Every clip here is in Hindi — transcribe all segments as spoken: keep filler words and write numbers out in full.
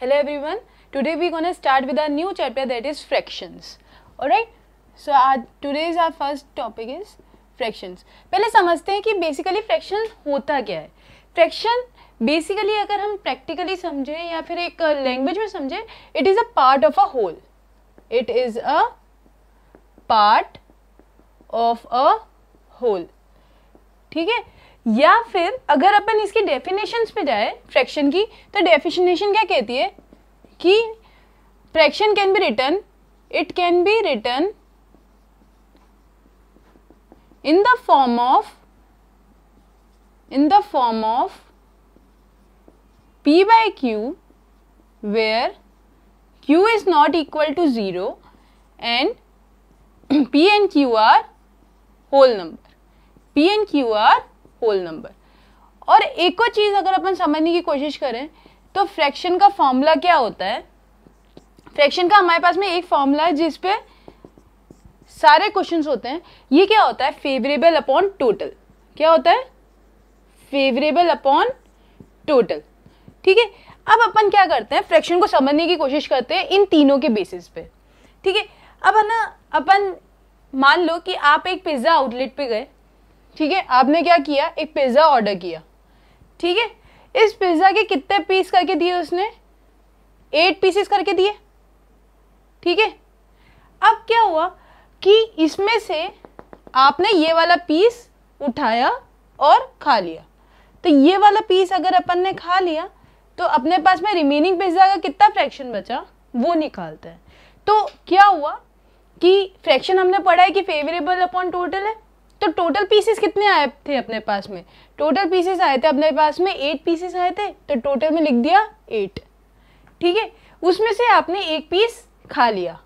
Hello everyone, today we're going to start with our new chapter, that is fractions. Alright, so our today's our first topic is fractions. पहले समझते हैं कि basically fraction होता क्या है. Fraction basically अगर हम practically समझें या फिर एक language में समझें, it is a part of a whole. It is a part of a whole. ठीक है. या फिर अगर अपन इसकी डेफिनेशंस पे जाए फ्रैक्शन की, तो डेफिनेशन क्या कहती है कि fraction can be written it can be written in the form of in the form of p by q where q is not equal to zero and p and q are whole number p and q are whole number. और एक और चीज़ अगर अपन समझने की कोशिश करें तो फ्रैक्शन का फॉर्मूला क्या होता है. फ्रैक्शन का हमारे पास में एक फॉर्मूला है जिसपे सारे क्वेश्चंस होते हैं. ये क्या होता है, फेवरेबल अपॉन टोटल. क्या होता है, फेवरेबल अपॉन टोटल. ठीक है. अब अपन क्या करते हैं, फ्रैक्शन को समझने की कोशिश करते हैं इन तीनों के बेसिस पे. ठीक है. अब है ना, अपन मान लो कि आप एक पिज़्ज़ा आउटलेट पे गए. ठीक है. आपने क्या किया, एक पिज़्ज़ा ऑर्डर किया. ठीक है. इस पिज़्ज़ा के कितने पीस करके दिए उसने, एट पीसेस करके दिए. ठीक है. अब क्या हुआ कि इसमें से आपने ये वाला पीस उठाया और खा लिया. तो ये वाला पीस अगर अपन ने खा लिया तो अपने पास में रिमेनिंग पिज़्ज़ा का कितना फ्रैक्शन बचा वो निकालता है. तो क्या हुआ कि फ्रैक्शन हमने पढ़ा है कि फेवरेबल अपॉन टोटल है. तो टोटल पीसेस कितने आए थे अपने पास में, टोटल पीसेस आए थे अपने पास में एट पीसेस आए थे. तो टोटल में लिख दिया एट. ठीक है. उसमें से आपने एक पीस खा लिया.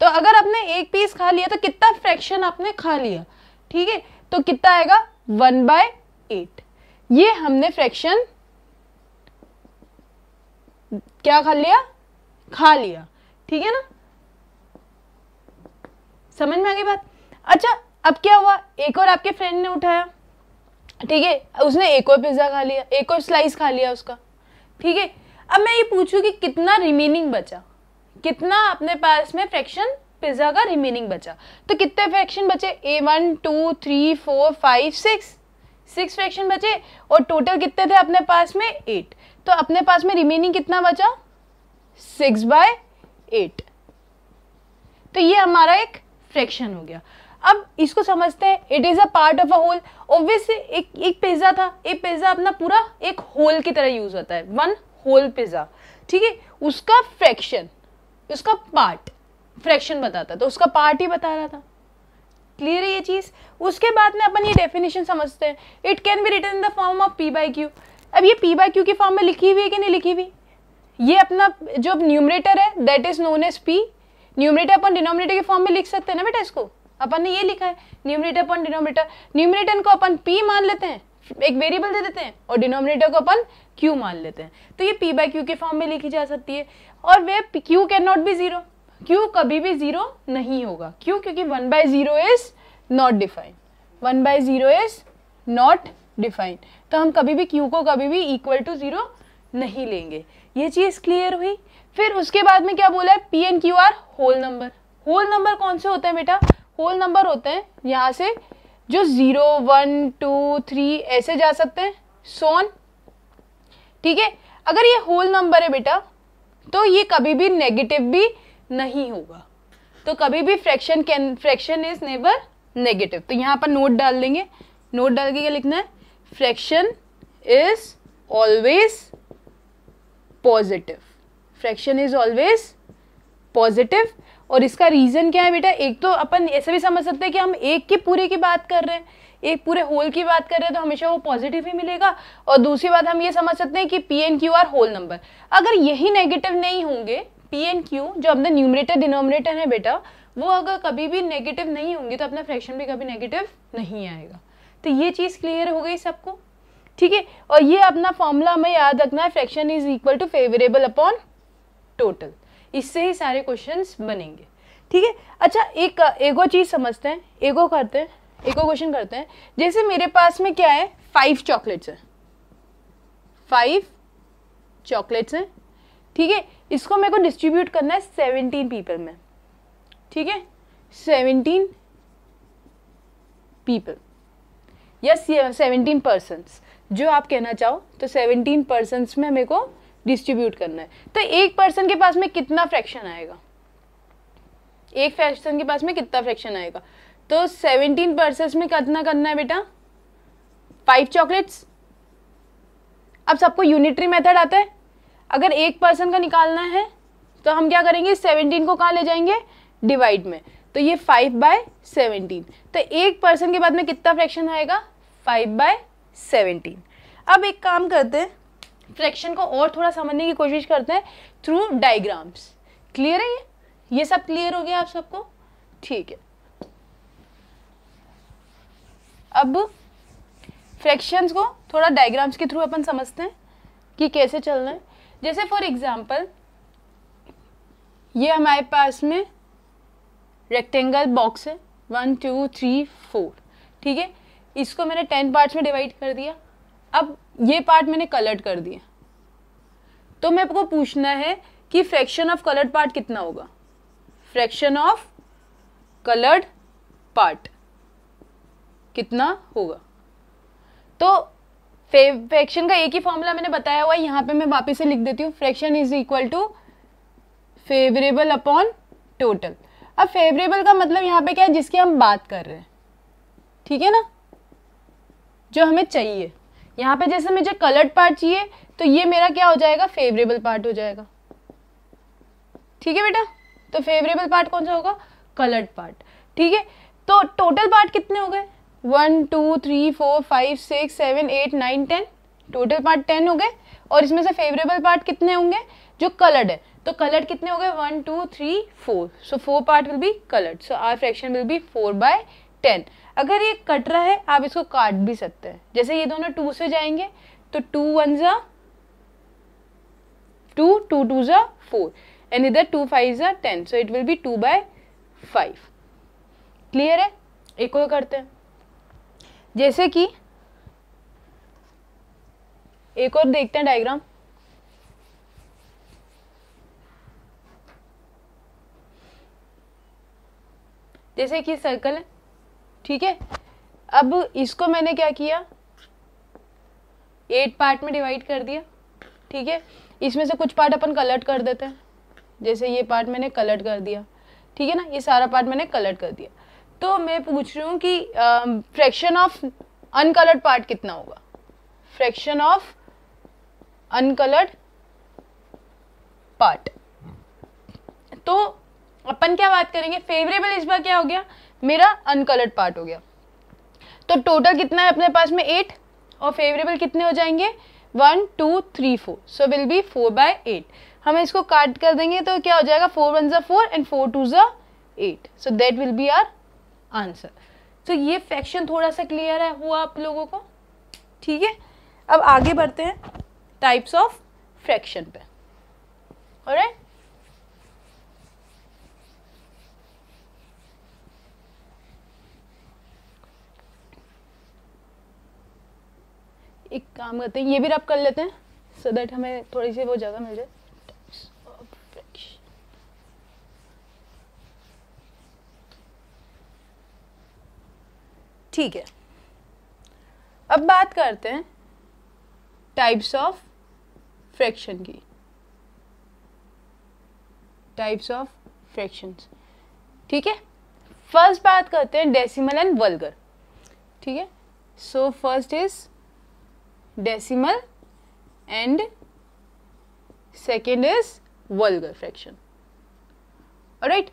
तो अगर आपने एक पीस खा लिया तो कितना फ्रैक्शन आपने खा लिया. ठीक है. तो कितना आएगा, वन बाय एट. ये हमने फ्रैक्शन क्या खा लिया, खा लिया. ठीक है ना, समझ में आ गई बात. अच्छा, अब क्या हुआ, एक और आपके फ्रेंड ने उठाया. ठीक है. उसने एक और पिज़्ज़ा खा लिया, एक और स्लाइस खा लिया उसका. ठीक है. अब मैं ये पूछूं कि कितना रिमेनिंग बचा, कितना अपने पास में फ्रैक्शन पिज़्ज़ा का रिमेनिंग बचा. तो कितने फ्रैक्शन बचे, a one two three four five six six fraction बचे. और टोटल कितने थे अपने पास में, एट. तो अपने पास में रिमेनिंग कितना बचा, सिक्स बाय एट. तो ये हमारा एक फ्रैक्शन हो गया. अब इसको समझते हैं, it is a part of a whole. Obviously एक एक पिज़्ज़ा था, एक पिज़्ज़ा अपना पूरा एक होल की तरह यूज़ होता है, वन होल पिज़्ज़ा. ठीक है. उसका फ्रैक्शन, उसका पार्ट फ्रैक्शन बताता, तो उसका पार्ट ही बता रहा था. क्लियर है ये चीज़. उसके बाद में अपन ये डेफिनेशन समझते हैं, it can be written in the form of P by q. अब ये पी बाई क्यू की फॉर्म में लिखी हुई है कि नहीं लिखी हुई. ये अपना जो न्यूमरेटर है that is known as p. Numerator अपन डिनोमिनेटर के फॉर्म में लिख सकते हैं ना बेटा. इसको अपन ने ये लिखा है, न्यूमरेटर अपॉन डिनोमिनेटर. न्यूमरेटर को अपन p मान लेते हैं, एक वेरिएबल दे देते हैं, और डिनोमिनेटर को अपन q मान लेते हैं. तो ये p बाई क्यू के फॉर्म में लिखी जा सकती है. और वे q can not be zero, q कभी भी जीरो नहीं होगा. क्यों, क्योंकि one by zero is not defined. One by zero is not defined. तो हम कभी भी q को कभी भी इक्वल टू जीरो नहीं लेंगे. ये चीज़ क्लियर हुई. फिर उसके बाद में क्या बोला है, p and q are whole number. Whole number कौन से होते हैं बेटा, होल नंबर होते हैं यहाँ से जो जीरो वन टू थ्री ऐसे जा सकते हैं, सोन. ठीक है. अगर ये होल नंबर है बेटा तो ये कभी भी नेगेटिव भी नहीं होगा. तो कभी भी fraction can fraction is never negative. तो यहाँ पर नोट डाल देंगे, नोट डाल के क्या लिखना है, fraction is always positive. Fraction is always positive. और इसका रीज़न क्या है बेटा, एक तो अपन ऐसे भी समझ सकते हैं कि हम एक के पूरे की बात कर रहे हैं, एक पूरे होल की बात कर रहे हैं, तो हमेशा वो पॉजिटिव ही मिलेगा. और दूसरी बात हम ये समझ सकते हैं कि P and Q are whole number. अगर यही नेगेटिव नहीं होंगे, पी एन क्यू जो अपना न्यूमरेटर डिनोमिनेटर है बेटा, वो अगर कभी भी नेगेटिव नहीं होंगे तो अपना फ्रैक्शन भी कभी नेगेटिव नहीं आएगा. तो ये चीज़ क्लियर हो गई सबको. ठीक है. और ये अपना फॉर्मूला हमें याद रखना है, fraction is equal to favourable upon total. इससे ही सारे क्वेश्चंस बनेंगे. ठीक है. अच्छा, एक एक और चीज़ समझते हैं, एक और करते हैं, एक और क्वेश्चन करते हैं. जैसे मेरे पास में क्या है, फाइव चॉकलेट्स हैं, फाइव चॉकलेट्स हैं. ठीक है, इसको मेरे को डिस्ट्रीब्यूट करना है सेवनटीन पीपल में, ठीक है, सेवनटीन पीपल या सेवनटीन पर्सन्स, जो आप कहना चाहो, तो सेवनटीन पर्सन्स में मेरे को डिस्ट्रीब्यूट करना है। तो एक पर्सन के पास में कितना फ्रैक्शन आएगा, एक फ्रैक्शन के पास में कितना फ्रैक्शन आएगा, तो सेवनटीन पर्सन्स में कितना करना है बेटा, फाइव चॉकलेट्स। अब सबको यूनिटरी मेथड आता है, अगर एक पर्सन का निकालना है तो हम क्या करेंगे, सेवनटीन को कहाँ ले जाएंगे, डिवाइड में, तो ये फाइव बाय सेवनटीन। तो एक पर्सन के बाद में कितना फ्रैक्शन आएगा, फाइव बाय सेवनटीन। अब एक काम करते हैं, फ्रैक्शन को और थोड़ा समझने की कोशिश करते हैं थ्रू डायग्राम्स। क्लियर है ये, ये सब क्लियर हो गया आप सबको, ठीक है। अब फ्रैक्शंस को थोड़ा डायग्राम्स के थ्रू अपन समझते हैं कि कैसे चलना है। जैसे फॉर एग्जांपल ये हमारे पास में रेक्टेंगल बॉक्स है, वन टू थ्री फोर, ठीक है, इसको मैंने टेन पार्ट्स में डिवाइड कर दिया। अब ये पार्ट मैंने कलर्ड कर दिया, तो मैं आपको पूछना है कि फ्रैक्शन ऑफ कलर्ड पार्ट कितना होगा, फ्रैक्शन ऑफ कलर्ड पार्ट कितना होगा। तो फ्रैक्शन का एक ही फॉर्मूला मैंने बताया हुआ है, यहाँ पे मैं वापस से लिख देती हूँ, fraction is equal to favourable upon total. अब फेवरेबल का मतलब यहाँ पे क्या है, जिसकी हम बात कर रहे हैं, ठीक है ना, जो हमें चाहिए। यहाँ पे जैसे मुझे कलर्ड पार्ट चाहिए तो ये मेरा क्या हो जाएगा, फेवरेबल पार्ट हो जाएगा, ठीक है बेटा। तो फेवरेबल पार्ट कौन सा होगा, कलर्ड पार्ट, ठीक है। तो टोटल पार्ट कितने हो गए, one two three four five six seven eight nine ten, total part ten हो गए, और इसमें से फेवरेबल पार्ट कितने होंगे, जो कलर्ड है, तो कलर्ड कितने हो गए, one two three four, so four part will be coloured, so our fraction will be four by ten. अगर ये कट रहा है आप इसको काट भी सकते हैं, जैसे ये दोनों टू से जाएंगे तो टू वन जा टू, टू टू जा फोर, एंड इधर टू फाइव जा ten, so it will be two by five. Clear है, एक और करते हैं, जैसे कि एक और देखते हैं डायग्राम। जैसे कि सर्कल है, ठीक है, अब इसको मैंने क्या किया, एट पार्ट में डिवाइड कर दिया, ठीक है। इसमें से कुछ पार्ट अपन कलर्ड कर देते हैं, जैसे ये पार्ट मैंने कलर्ड कर दिया, ठीक है ना, ये सारा पार्ट मैंने कलर्ड कर दिया। तो मैं पूछ रही हूँ कि फ्रैक्शन ऑफ अनकलर्ड पार्ट कितना होगा, फ्रैक्शन ऑफ अनकलर्ड पार्ट। तो अपन क्या बात करेंगे, फेवरेबल इस बार क्या हो गया, मेरा अनकलर्ड पार्ट हो गया, तो टोटल कितना है अपने पास में एट, और फेवरेबल कितने हो जाएंगे, one two three four, so will be four by eight. हम इसको काट कर देंगे तो क्या हो जाएगा, फोर वन ज़ा फोर एंड फोर टू ज़ा eight, so that will be our answer. तो ये फ्रैक्शन थोड़ा सा क्लियर है हुआ आप लोगों को, ठीक है। अब आगे बढ़ते हैं टाइप्स ऑफ फ्रैक्शन पे, ऑलराइट। एक काम करते हैं, ये भी रब कर लेते हैं सो so दैट हमें थोड़ी सी वो जगह मिल जाए। ठीक है, अब बात करते हैं टाइप्स ऑफ फ्रैक्शन की, टाइप्स ऑफ फ्रैक्शंस, ठीक है। फर्स्ट बात करते हैं डेसिमल एंड वल्गर, ठीक है। So first is decimal and second is vulgar fraction, alright.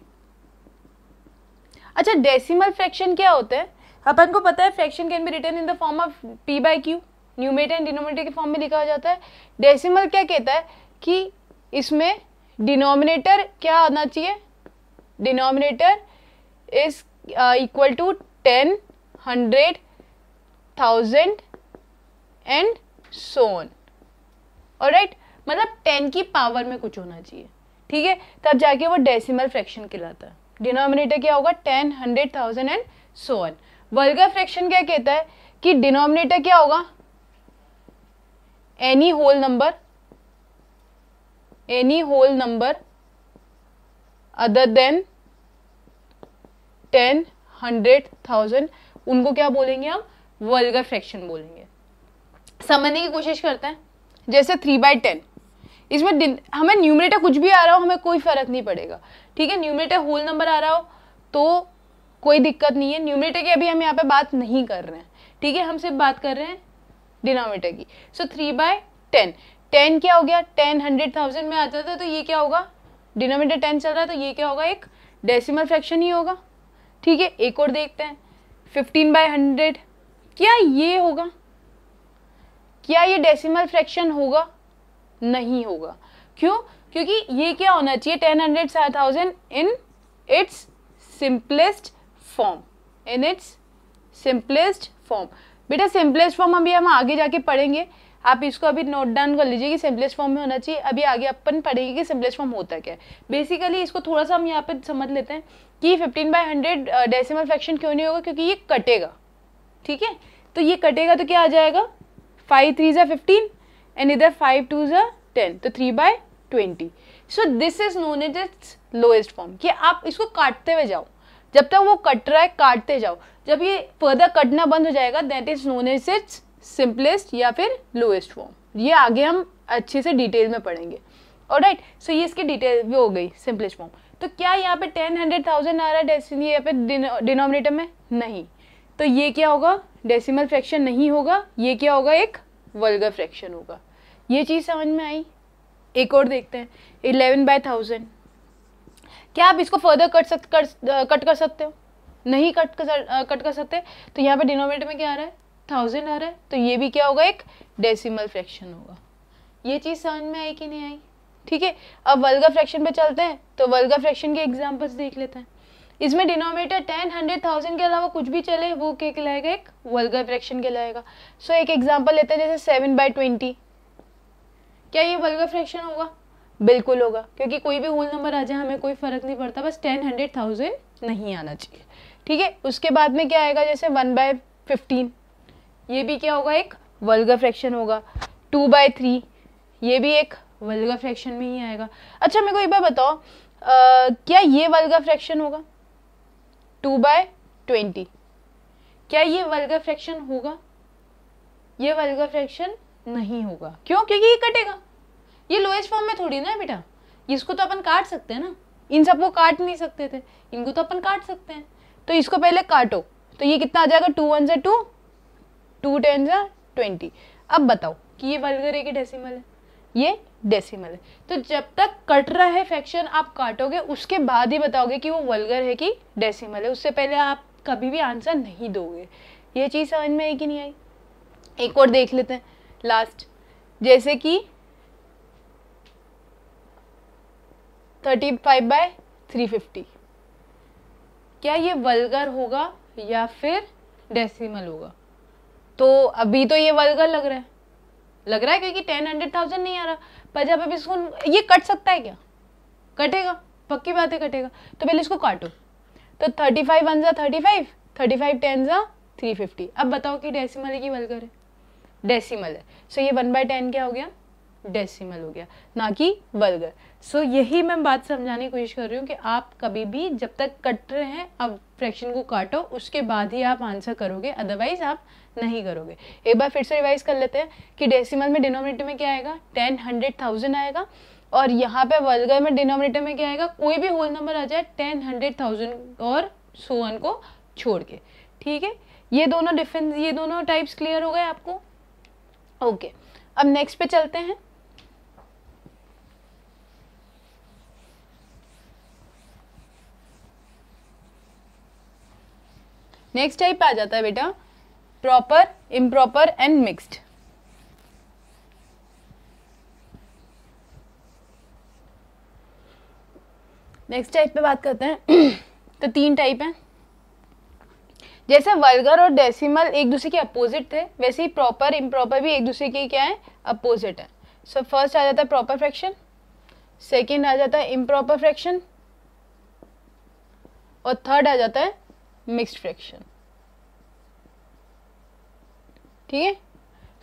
अच्छा, डेसिमल फ्रैक्शन क्या होते हैं, अपन को पता है fraction can be written in the form of P by Q, numerator and denominator के फॉर्म में लिखा जाता है। डेसिमल क्या कहता है कि इसमें डिनोमिनेटर क्या आना चाहिए, denominator is equal to ten, hundred, thousand and so on, alright. मतलब टेन की पावर में कुछ होना चाहिए, ठीक है, तब जाके वो डेसिमल फ्रैक्शन कहलाता है। डिनोमिनेटर क्या होगा, ten, hundred, thousand and so on. Vulgar fraction क्या कहता है कि डिनोमिनेटर क्या होगा, any whole number, any whole number other than ten, hundred, thousand, उनको क्या बोलेंगे हम? वल्गर फ्रैक्शन बोलेंगे। समझने की कोशिश करते हैं। जैसे थ्री बाई टेन, इसमें हमें न्यूमरेटर कुछ भी आ रहा हो हमें कोई फर्क नहीं पड़ेगा, ठीक है। न्यूमरेटर होल नंबर आ रहा हो तो कोई दिक्कत नहीं है। न्यूमरेटर की अभी हम यहाँ पे बात नहीं कर रहे हैं, ठीक है, हम सिर्फ बात कर रहे हैं डिनोमिनेटर की। So three by ten, ten क्या हो गया? टेन हंड्रेड थाउजेंड में आता था तो ये क्या होगा? डिनोमिनेटर टेन चल रहा है तो ये क्या होगा? एक डेसिमल फ्रैक्शन ही होगा, ठीक है। एक और देखते हैं, फिफ्टीन बाय हंड्रेड, क्या ये होगा? क्या ये डेसिमल फ्रैक्शन होगा? नहीं होगा। क्यों? क्योंकि ये क्या होना चाहिए? Ten hundred thousand in its simplest form, in its simplest form. बेटा सिंपलेस्ट फॉर्म अभी हम आगे जाके पढ़ेंगे, आप इसको अभी नोट डाउन कर लीजिए कि सिंपलेस्ट फॉर्म में होना चाहिए। अभी आगे अपन पढ़ेंगे कि सिंपलेस्ट फॉर्म होता क्या है। बेसिकली इसको थोड़ा सा हम यहाँ पे समझ लेते हैं कि fifteen by hundred decimal fraction क्यों नहीं होगा? क्योंकि ये कटेगा, ठीक है। तो ये कटेगा तो क्या आ जाएगा? फाइव थ्री ज़ा फिफ्टीन एंड इधर फाइव टू ज़ा टेन, तो three by twenty. So this is known as its lowest form, कि आप इसको काटते हुए जाओ, जब तक वो कट रहा है काटते जाओ। जब ये फर्दर कटना बंद हो जाएगा that is known as its simplest या फिर लोएस्ट फॉर्म। ये आगे हम अच्छे से डिटेल में पढ़ेंगे। ऑलराइट, सो ये इसकी डिटेल भी हो गई सिंपलेस्ट फॉर्म। तो क्या यहाँ पे टेन हंड्रेड थाउजेंड आ रहा है डेसिमल या फिर डिनोमिनेटर में? नहीं। तो ये क्या होगा? डेसिमल फ्रैक्शन नहीं होगा, ये क्या होगा? एक वल्गर फ्रैक्शन होगा। ये चीज़ समझ में आई। एक और देखते हैं, इलेवन बाय थाउजेंड, क्या आप इसको फर्दर कट सक कर, कट कर सकते हो? नहीं कट कर कट कर सकते। तो यहाँ पे डिनोमिनेटर में क्या आ रहा है? थाउजेंड आ रहा है, तो ये भी क्या होगा? एक डेसिमल फ्रैक्शन होगा। ये चीज़ समझ में आई कि नहीं आई? ठीक है। अब वल्गर फ्रैक्शन पे चलते हैं, तो वल्गर फ्रैक्शन के एग्जांपल्स देख लेते हैं। इसमें डिनोमिनेटर टेन हंड्रेड थाउजेंड के अलावा कुछ भी चले वो क्या कहलाएगा? एक वल्गर फ्रैक्शन कहलाएगा। सो एक एग्जाम्पल लेते हैं, जैसे सेवन बाय ट्वेंटी, क्या ये वल्गर फ्रैक्शन होगा? बिल्कुल होगा, क्योंकि कोई भी होल नंबर आ जाए हमें कोई फर्क नहीं पड़ता, बस टेन हंड्रेड थाउजेंड नहीं आना चाहिए, ठीक है। उसके बाद में क्या आएगा? जैसे वन बाय फिफ्टीन, ये भी क्या होगा? एक वल्गर फ्रैक्शन होगा। टू बाय थ्री, ये भी एक वल्गर फ्रैक्शन में ही आएगा। अच्छा मेरे को एक बार बताओ, आ, क्या ये वल्गर फ्रैक्शन होगा? टू बाय ट्वेंटी, क्या ये वल्गर फ्रैक्शन होगा? ये वल्गर फ्रैक्शन नहीं होगा। क्यों? क्योंकि ये कटेगा, ये लोएस्ट फॉर्म में थोड़ी ना है बेटा, इसको तो अपन काट सकते हैं ना। इन सबको काट नहीं सकते थे, इनको तो अपन काट सकते हैं। तो इसको पहले काटो, तो ये कितना आ जाएगा? टू वन ज़ा टू, टू टेन ज़ा ट्वेंटी। अब बताओ कि ये वल्गर है कि डेसिमल है? ये डेसिमल है। तो जब तक कट रहा है फ्रैक्शन आप काटोगे, उसके बाद ही बताओगे कि वो वल्गर है कि डेसिमल है, उससे पहले आप कभी भी आंसर नहीं दोगे। ये चीज़ समझ में आई कि नहीं आई? एक और देख लेते हैं लास्ट, जैसे कि thirty five by three fifty, क्या ये वल्गर होगा या फिर डेसिमल होगा? तो अभी तो ये वल्गर लग रहा है लग रहा है क्योंकि टेन हंड्रेड थाउजेंड नहीं आ रहा, पर जब अब इसको ये कट सकता है क्या? कटेगा, पक्की बात है कटेगा। तो पहले इसको काटो, तो थर्टी फाइव वन ज़ा thirty five, thirty five ten ज़ा थ्री फिफ्टी। अब बताओ कि डेसिमल है कि वल्गर है? डेसिमल है। सो so, ये वन बाय टेन क्या हो गया? डेसिमल हो गया, ना कि वल्गर। सो so, यही मैं बात समझाने की कोशिश कर रही हूँ कि आप कभी भी जब तक कट रहे हैं अब फ्रैक्शन को काटो, उसके बाद ही आप आंसर करोगे, अदरवाइज आप नहीं करोगे। एक बार फिर से रिवाइज कर लेते हैं कि डेसिमल में डिनोमिनेटर में क्या आएगा? टेन हंड्रेड थाउजेंड आएगा। और यहाँ पे वल्गर में डिनोमिनेटर में क्या आएगा? कोई भी होल नंबर आ जाए टेन हंड्रेड थाउजेंड और सो वन को छोड़ के, ठीक है। ये दोनों डिफरेंस, ये दोनों टाइप्स क्लियर हो गए आपको? Okay okay. अब नेक्स्ट पे चलते हैं। नेक्स्ट टाइप आ जाता है बेटा proper, improper and mixed. Next type पे बात करते हैं। तो तीन टाइप हैं, जैसे वल्गर और डेसिमल एक दूसरे के अपोजिट थे, वैसे ही प्रॉपर इम्प्रॉपर भी एक दूसरे के क्या है? अपोजिट है। सो so, फर्स्ट आ जाता है प्रॉपर फ्रैक्शन, सेकंड आ जाता है इम्प्रॉपर फ्रैक्शन, और थर्ड आ जाता है मिक्स्ड फ्रैक्शन, ठीक है।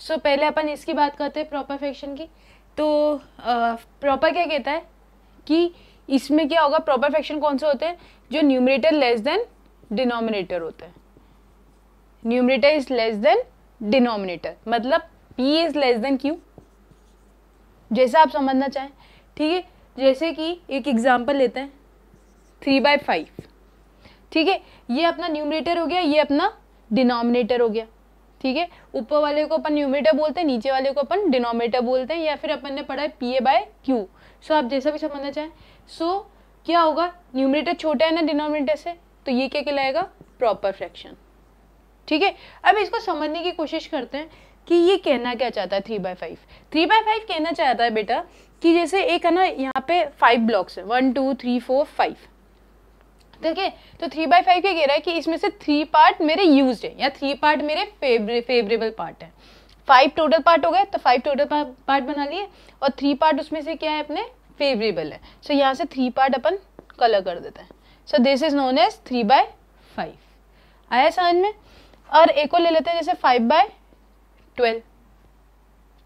सो पहले अपन इसकी बात करते हैं प्रॉपर फ्रैक्शन की। तो प्रॉपर क्या कहता है कि इसमें क्या होगा, प्रॉपर फ्रैक्शन कौन से होते हैं, जो न्यूमरेटर लेस देन डिनोमिनेटर होता है. Numerator is less than denominator मतलब P is less than Q, जैसा आप समझना चाहें. ठीक है, जैसे कि एक एग्जांपल लेते हैं थ्री बाय फाइव. ठीक है, ये अपना न्यूमरेटर हो गया, ये अपना डिनोमिनेटर हो गया. ठीक है, ऊपर वाले को अपन न्यूमरेटर बोलते हैं, नीचे वाले को अपन डिनोमिनेटर बोलते हैं, या फिर अपन ने पढ़ा है P A by Q. So आप जैसा भी समझना चाहें. सो so, क्या होगा, न्यूमरेटर छोटा है ना डिनोमिनेटर से, तो ये क्या कहलाएगा, प्रॉपर फ्रैक्शन. ठीक है, अब इसको समझने की कोशिश करते हैं कि ये कहना क्या चाहता है three by five. Three by five कहना चाहता है बेटा कि जैसे एक है ना, यहाँ पे फाइव ब्लॉक्स है, one two three four five. ठीक है, तो थ्री बाय फाइव क्या कह रहा है कि इसमें से थ्री पार्ट मेरे यूज है, या थ्री पार्ट मेरे फेवरे, फेवरेबल पार्ट है. फाइव टोटल पार्ट हो गए, तो फाइव टोटल पार्ट बना लिए, और थ्री पार्ट उसमें से क्या है, अपने फेवरेबल है. सो so, यहाँ से थ्री पार्ट अपन कलर कर देते हैं. So this is known as three by five. आया समझ में. और एक और ले लेते हैं जैसे फाइव बाय ट्वेल्व.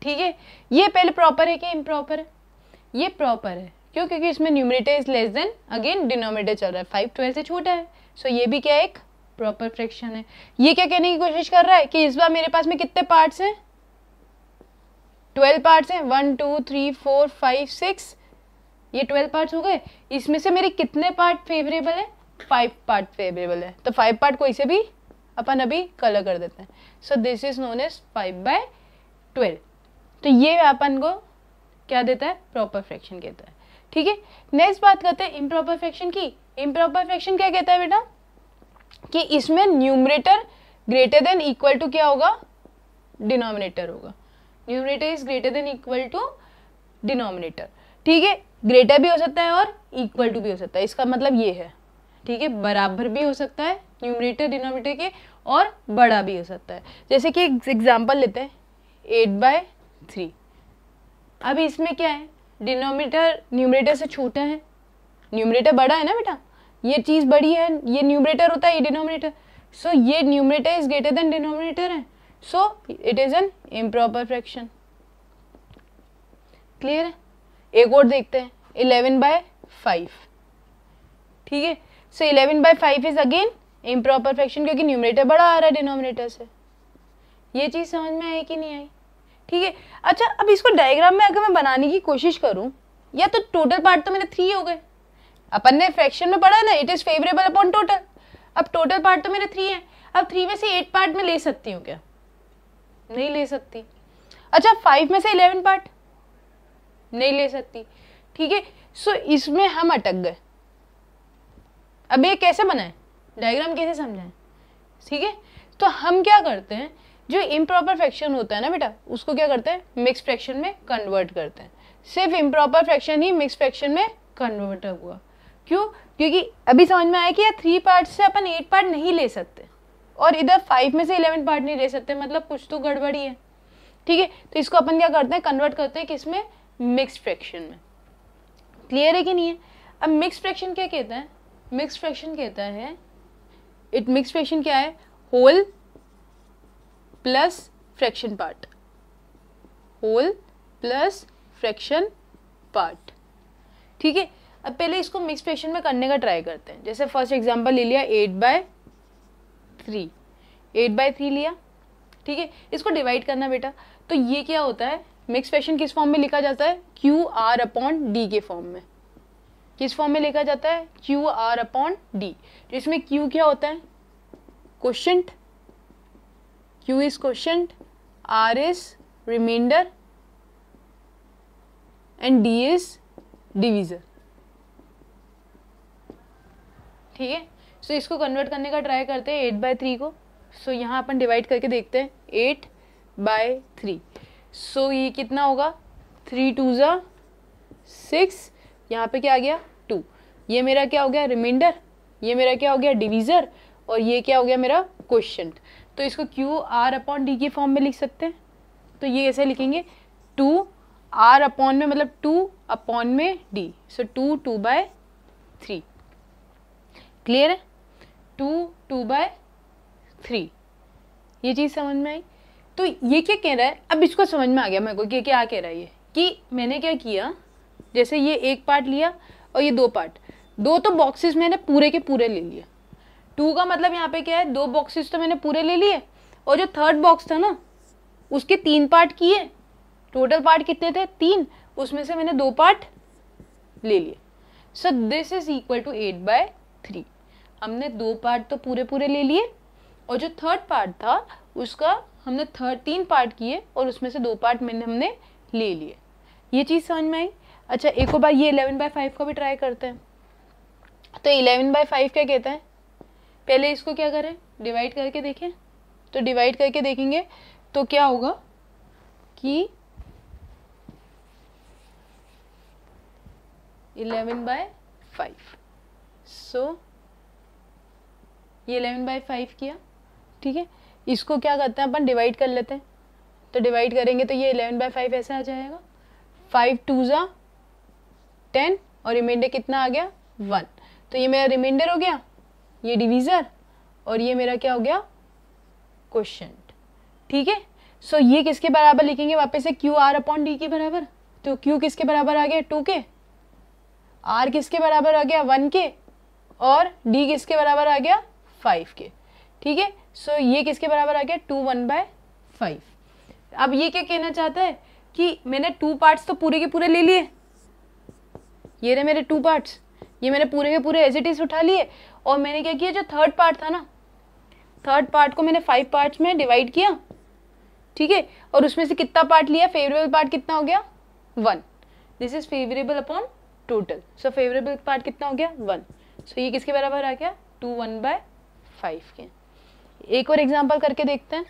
ठीक है, ये पहले प्रॉपर है कि इम्प्रॉपर है, ये प्रॉपर है. क्यों, क्योंकि इसमें numerator is less than again denominator चल रहा है, फाइव ट्वेल्व से छोटा है. सो so, ये भी क्या एक प्रॉपर फ्रैक्शन है. ये क्या कहने की कोशिश कर रहा है कि इस बार मेरे पास में कितने पार्ट्स हैं, ट्वेल्व पार्ट्स हैं, one two three four five six, ये ट्वेल्व पार्ट्स हो गए. इसमें से मेरे कितने पार्ट फेवरेबल है, फाइव पार्ट फेवरेबल है. तो फाइव पार्ट कोई से भी अपन अभी कलर कर देते हैं. So this is known as five by twelve. तो ये अपन को क्या देता है, प्रॉपर फ्रैक्शन कहता है. ठीक है, नेक्स्ट बात करते हैं इम्प्रॉपर फ्रैक्शन की. इम्प्रॉपर फ्रैक्शन क्या कहता है बेटा कि इसमें numerator greater than equal to क्या होगा, डिनोमिनेटर होगा. Numerator is greater than equal to denominator. ठीक है, ग्रेटर भी हो सकता है और इक्वल टू भी हो सकता है, इसका मतलब ये है. ठीक है, बराबर भी हो सकता है न्यूमरेटर डिनोमिनेटर के, और बड़ा भी हो सकता है. जैसे कि एग्जाम्पल लेते हैं एट बाय थ्री. अब इसमें क्या है, डिनोमिनेटर न्यूमरेटर से छोटा है, न्यूमरेटर बड़ा है ना बेटा, ये चीज़ बड़ी है, ये न्यूमरेटर होता है, ये डिनोमिनेटर. सो so, ये numerator is greater than denominator है. So it is an improper fraction. Clear है. एक और देखते हैं इलेवन बाय फाइव. ठीक है, so eleven by five is again improper fraction, क्योंकि न्यूमरेटर बड़ा आ रहा है डिनोमिनेटर से. ये चीज़ समझ में आई कि नहीं आई. ठीक है, अच्छा अब इसको डायग्राम में अगर मैं बनाने की कोशिश करूं, या तो टोटल पार्ट तो मेरे थ्री हो गए, अपन ने फ्रैक्शन में पढ़ा ना it is favourable upon total. अब टोटल पार्ट तो मेरे थ्री है, अब थ्री में से एट पार्ट में ले सकती हूँ क्या, नहीं ले सकती. अच्छा फाइव में से इलेवन पार्ट नहीं ले सकती. ठीक है, सो इसमें हम अटक गए. अब ये कैसे बनाए, डायग्राम कैसे समझाएं. ठीक है, तो हम क्या करते हैं, जो इम्प्रॉपर फ्रैक्शन होता है ना बेटा, उसको क्या करते हैं, मिक्स फ्रैक्शन में कन्वर्ट करते हैं. सिर्फ इम्प्रॉपर फ्रैक्शन ही मिक्स फ्रैक्शन में कन्वर्ट हुआ. क्यों, क्योंकि अभी समझ में आया कि यार थ्री पार्ट से अपन एट पार्ट नहीं ले सकते, और इधर फाइव में से इलेवन पार्ट नहीं ले सकते, मतलब कुछ तो गड़बड़ी है. ठीक है, तो इसको अपन क्या करते हैं, कन्वर्ट करते हैं किसमें, मिक्स फ्रैक्शन में. क्लियर है कि नहीं है. अब मिक्स फ्रैक्शन क्या कहता है, मिक्स फ्रैक्शन कहता है, इट मिक्स फ्रैक्शन क्या है, whole plus fraction part. Whole plus fraction part. ठीक है, अब पहले इसको मिक्स फ्रैक्शन में करने का ट्राई करते हैं. जैसे फर्स्ट एग्जांपल ले लिया eight by three, eight by three लिया. ठीक है, इसको डिवाइड करना बेटा, तो ये क्या होता है, मिक्स फ्रैक्शन किस फॉर्म में लिखा जाता है, क्यू आर अपॉन डी के फॉर्म में. किस फॉर्म में लिखा जाता है, क्यू आर अपॉन डी, जिसमें क्यू क्या होता है, quotient. Q is quotient, R is remainder and D is divisor. ठीक है, सो इसको कन्वर्ट करने का ट्राई करते हैं एट बाय थ्री को. सो so, यहाँ अपन डिवाइड करके देखते हैं एट बाय थ्री. सो ये कितना होगा, थ्री टू ज़ा सिक्स, यहाँ पे क्या आ गया टू. ये मेरा क्या हो गया रिमाइंडर, ये मेरा क्या हो गया डिवीज़र, और ये क्या हो गया मेरा क्वोशिएंट. तो इसको क्यू आर अपॉन डी के फॉर्म में लिख सकते हैं. तो ये ऐसे लिखेंगे टू आर अपॉन में, मतलब टू अपॉन में D. So two two by three. Clear है, टू टू बाय थ्री. ये चीज़ समझ में आई. तो ये क्या कह रहा है, अब इसको समझ में आ गया मेरे को कि क्या कह रहा है ये कि मैंने क्या किया, जैसे ये एक पार्ट लिया और ये दो पार्ट, दो तो बॉक्सेस मैंने पूरे के पूरे ले लिए। टू का मतलब यहाँ पे क्या है, दो बॉक्सेस तो मैंने पूरे ले लिए और जो थर्ड बॉक्स था ना उसके तीन पार्ट किए। टोटल पार्ट कितने थे, तीन, उसमें से मैंने दो पार्ट ले लिए। So this is equal to eight by three. हमने दो पार्ट तो पूरे पूरे ले लिए और जो थर्ड पार्ट था उसका हमने थर्ड तीन पार्ट किए और उसमें से दो पार्ट मैंने हमने ले लिए। ये चीज़ समझ में आई। अच्छा एक बार ये इलेवन बाई फाइव का भी ट्राई करते हैं। तो इलेवन बाई फाइव क्या कहता है, पहले इसको क्या करें, डिवाइड करके देखें। तो डिवाइड करके देखेंगे तो क्या होगा कि इलेवन बाई फाइव, सो ये इलेवन बाई फाइव किया, ठीक है। इसको क्या करते हैं अपन डिवाइड कर लेते हैं। तो डिवाइड करेंगे तो ये इलेवन बाई फाइव ऐसा आ जाएगा, फाइव टू ज़ा टेन और रिमाइंडर कितना आ गया, वन। तो ये मेरा रिमाइंडर हो गया, ये डिवीज़र और ये मेरा क्या हो गया, क्वोशंट, ठीक है। सो ये किसके बराबर लिखेंगे, वापस से क्यू आर अपॉन डी के बराबर। तो क्यू किसके बराबर आ गया, टू के, आर किसके बराबर आ गया, वन के और डी किसके बराबर आ गया, फाइव के, ठीक है। सो ये किसके बराबर आ गया, टू वन बाय फाइव। अब ये क्या कहना चाहता है कि मैंने टू पार्ट्स तो पूरे के पूरे ले लिए, ये रहे मेरे टू पार्ट्स, ये मैंने पूरे के पूरे एज इट इज उठा लिए और मैंने क्या किया, जो थर्ड पार्ट था ना थर्ड पार्ट को मैंने फाइव पार्ट्स में डिवाइड किया, ठीक है। और उसमें से कितना पार्ट लिया, फेवरेबल पार्ट कितना हो गया, one. This is favourable upon total. So favourable part कितना हो गया, वन। सो so, ये किसके बराबर आ गया, टू वन बाय फाइव के। एक और एग्जाम्पल करके देखते हैं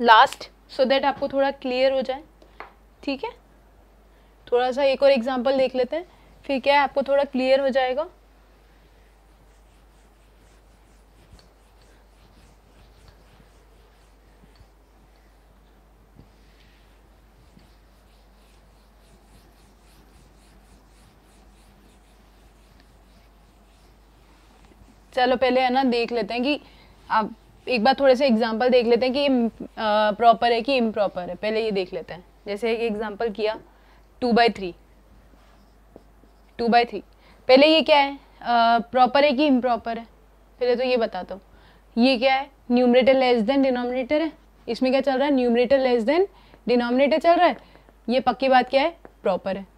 लास्ट, सो दैट आपको थोड़ा क्लियर हो जाए, ठीक है। थोड़ा सा एक और एग्जाम्पल देख लेते हैं फिर क्या है, आपको थोड़ा क्लियर हो जाएगा। चलो पहले है ना देख लेते हैं कि आप एक बार थोड़े से एग्जांपल देख लेते हैं कि प्रॉपर है कि इम्प्रॉपर है, पहले ये देख लेते हैं। जैसे एक एग्जांपल किया two by three, two by three पहले ये क्या है, प्रॉपर है कि इम्प्रॉपर है, पहले तो ये बता दो। ये क्या है, न्यूमरेटर लेस देन डिनोमिनेटर है, इसमें क्या चल रहा है, न्यूमरेटर लेस देन डिनोमिनेटर चल रहा है, ये पक्की बात क्या है, प्रॉपर है।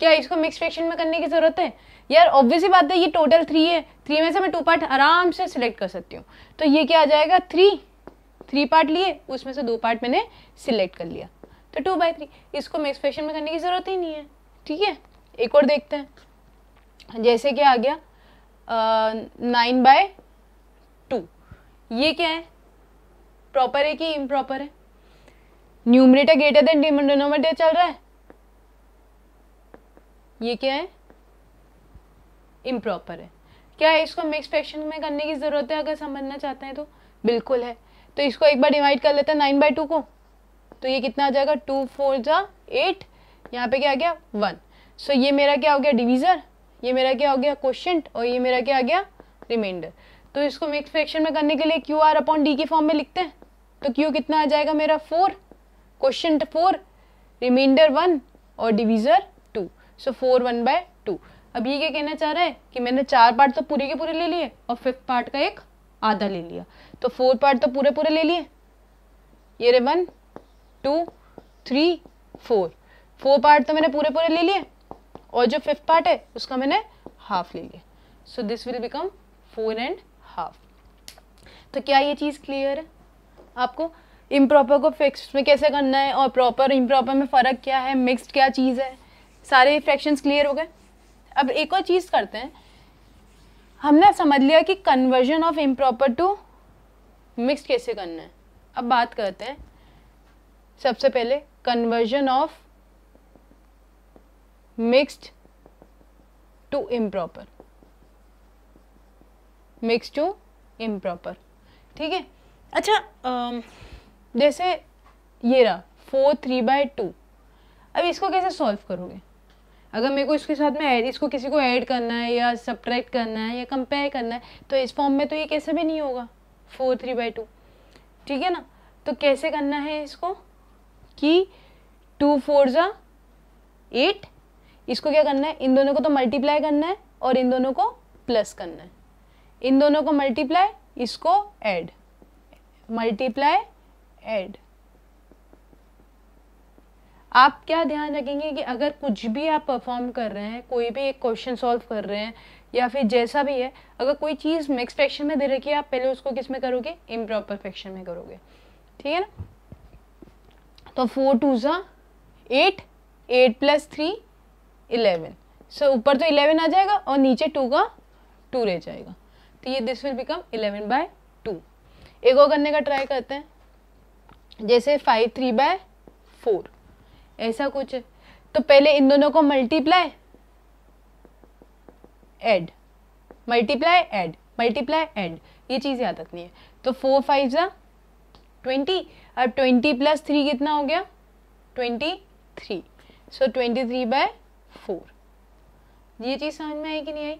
क्या इसको मिक्स फ्रैक्शन में करने की ज़रूरत है, यार ऑब्वियसली बात है, ये टोटल थ्री है, थ्री में से मैं टू पार्ट आराम से सिलेक्ट कर सकती हूँ। तो ये क्या आ जाएगा, थ्री, थ्री पार्ट लिए उसमें से दो पार्ट मैंने सिलेक्ट कर लिया, तो टू बाई थ्री। इसको मिक्स फ्रैक्शन में करने की ज़रूरत ही नहीं है, ठीक है। एक और देखते हैं, जैसे क्या आ गया नाइन बाय टू, ये क्या है, प्रॉपर है कि इम्प्रॉपर है, न्यूमरेटर ग्रेटर देन डिनोमिनेटर चल रहा है, ये क्या है, इम्प्रॉपर है। क्या है इसको मिक्स फ्रैक्शन में करने की ज़रूरत है, अगर समझना चाहते हैं तो, बिल्कुल है। तो इसको एक बार डिवाइड कर लेते हैं नाइन बाई टू को, तो ये कितना आ जाएगा, टू फोर जा एट, यहाँ पे क्या आ गया, वन। सो so, ये मेरा क्या हो गया, डिवीज़र, ये मेरा क्या हो गया, क्वोशंट और ये मेरा क्या आ गया, रिमाइंडर। तो इसको मिक्स फ्रैक्शन में करने के लिए क्यू आर अपॉन डी के फॉर्म में लिखते हैं। तो क्यू कितना आ जाएगा मेरा, four, quotient four, remainder one और divisor two. So four one by two. अब ये क्या कहना चाह रहा है कि मैंने चार पार्ट तो पूरे के पूरे ले लिए और फिफ्थ पार्ट का एक आधा ले लिया, तो फोर पार्ट तो पूरे पूरे ले लिए, ये रे one two three four, four part तो मैंने पूरे पूरे ले लिए और जो फिफ्थ पार्ट है उसका मैंने हाफ ले लिया। So this will become four and half. तो क्या ये चीज़ क्लियर है आपको, इम्प्रॉपर को फिक्स में कैसे करना है और प्रॉपर इम्प्रॉपर में फ़र्क क्या है, मिक्स्ड क्या चीज़ है, सारे फ्रैक्शंस क्लियर हो गए। अब एक और चीज़ करते हैं, हमने समझ लिया कि conversion of improper to mixed कैसे करना है। अब बात करते हैं सबसे पहले conversion of mixed to improper, mixed to improper, ठीक है। अच्छा आ, जैसे ये रहा फोर थ्री बाय टू, अब इसको कैसे सॉल्व करोगे, अगर मेरे को इसके साथ में ऐड, इसको किसी को ऐड करना है या सब्ट्रैक्ट करना है या कंपेयर करना है, तो इस फॉर्म में तो ये कैसे भी नहीं होगा, फोर थ्री बाई टू, ठीक है ना। तो कैसे करना है इसको कि टू फोर ज़ा एट। इसको क्या करना है, इन दोनों को तो मल्टीप्लाई करना है और इन दोनों को प्लस करना है। इन दोनों को मल्टीप्लाई, इसको ऐड, मल्टीप्लाई ऐड। आप क्या ध्यान रखेंगे कि अगर कुछ भी आप परफॉर्म कर रहे हैं, कोई भी एक क्वेश्चन सॉल्व कर रहे हैं या फिर जैसा भी है, अगर कोई चीज़ मिक्स फ्रैक्शन में दे रखी है, आप पहले उसको किस में करोगे, इम्प्रॉपर फ्रैक्शन में करोगे, ठीक है ना। तो फोर टू ज़ा eight, eight plus three eleven. So ऊपर तो इलेवन आ जाएगा और नीचे टू का टू रह जाएगा, तो ये this will become eleven by two. एक और करने का ट्राई करते हैं, जैसे फाइव थ्री बाय फोर ऐसा कुछ है। तो पहले इन दोनों को multiply add, multiply add, multiply add, ये चीज़ याद रखनी है। तो फोर फाइव ज़ा ट्वेंटी, अब ट्वेंटी प्लस थ्री कितना हो गया, twenty three. So twenty three by four. ये चीज़ समझ में आई कि नहीं आई।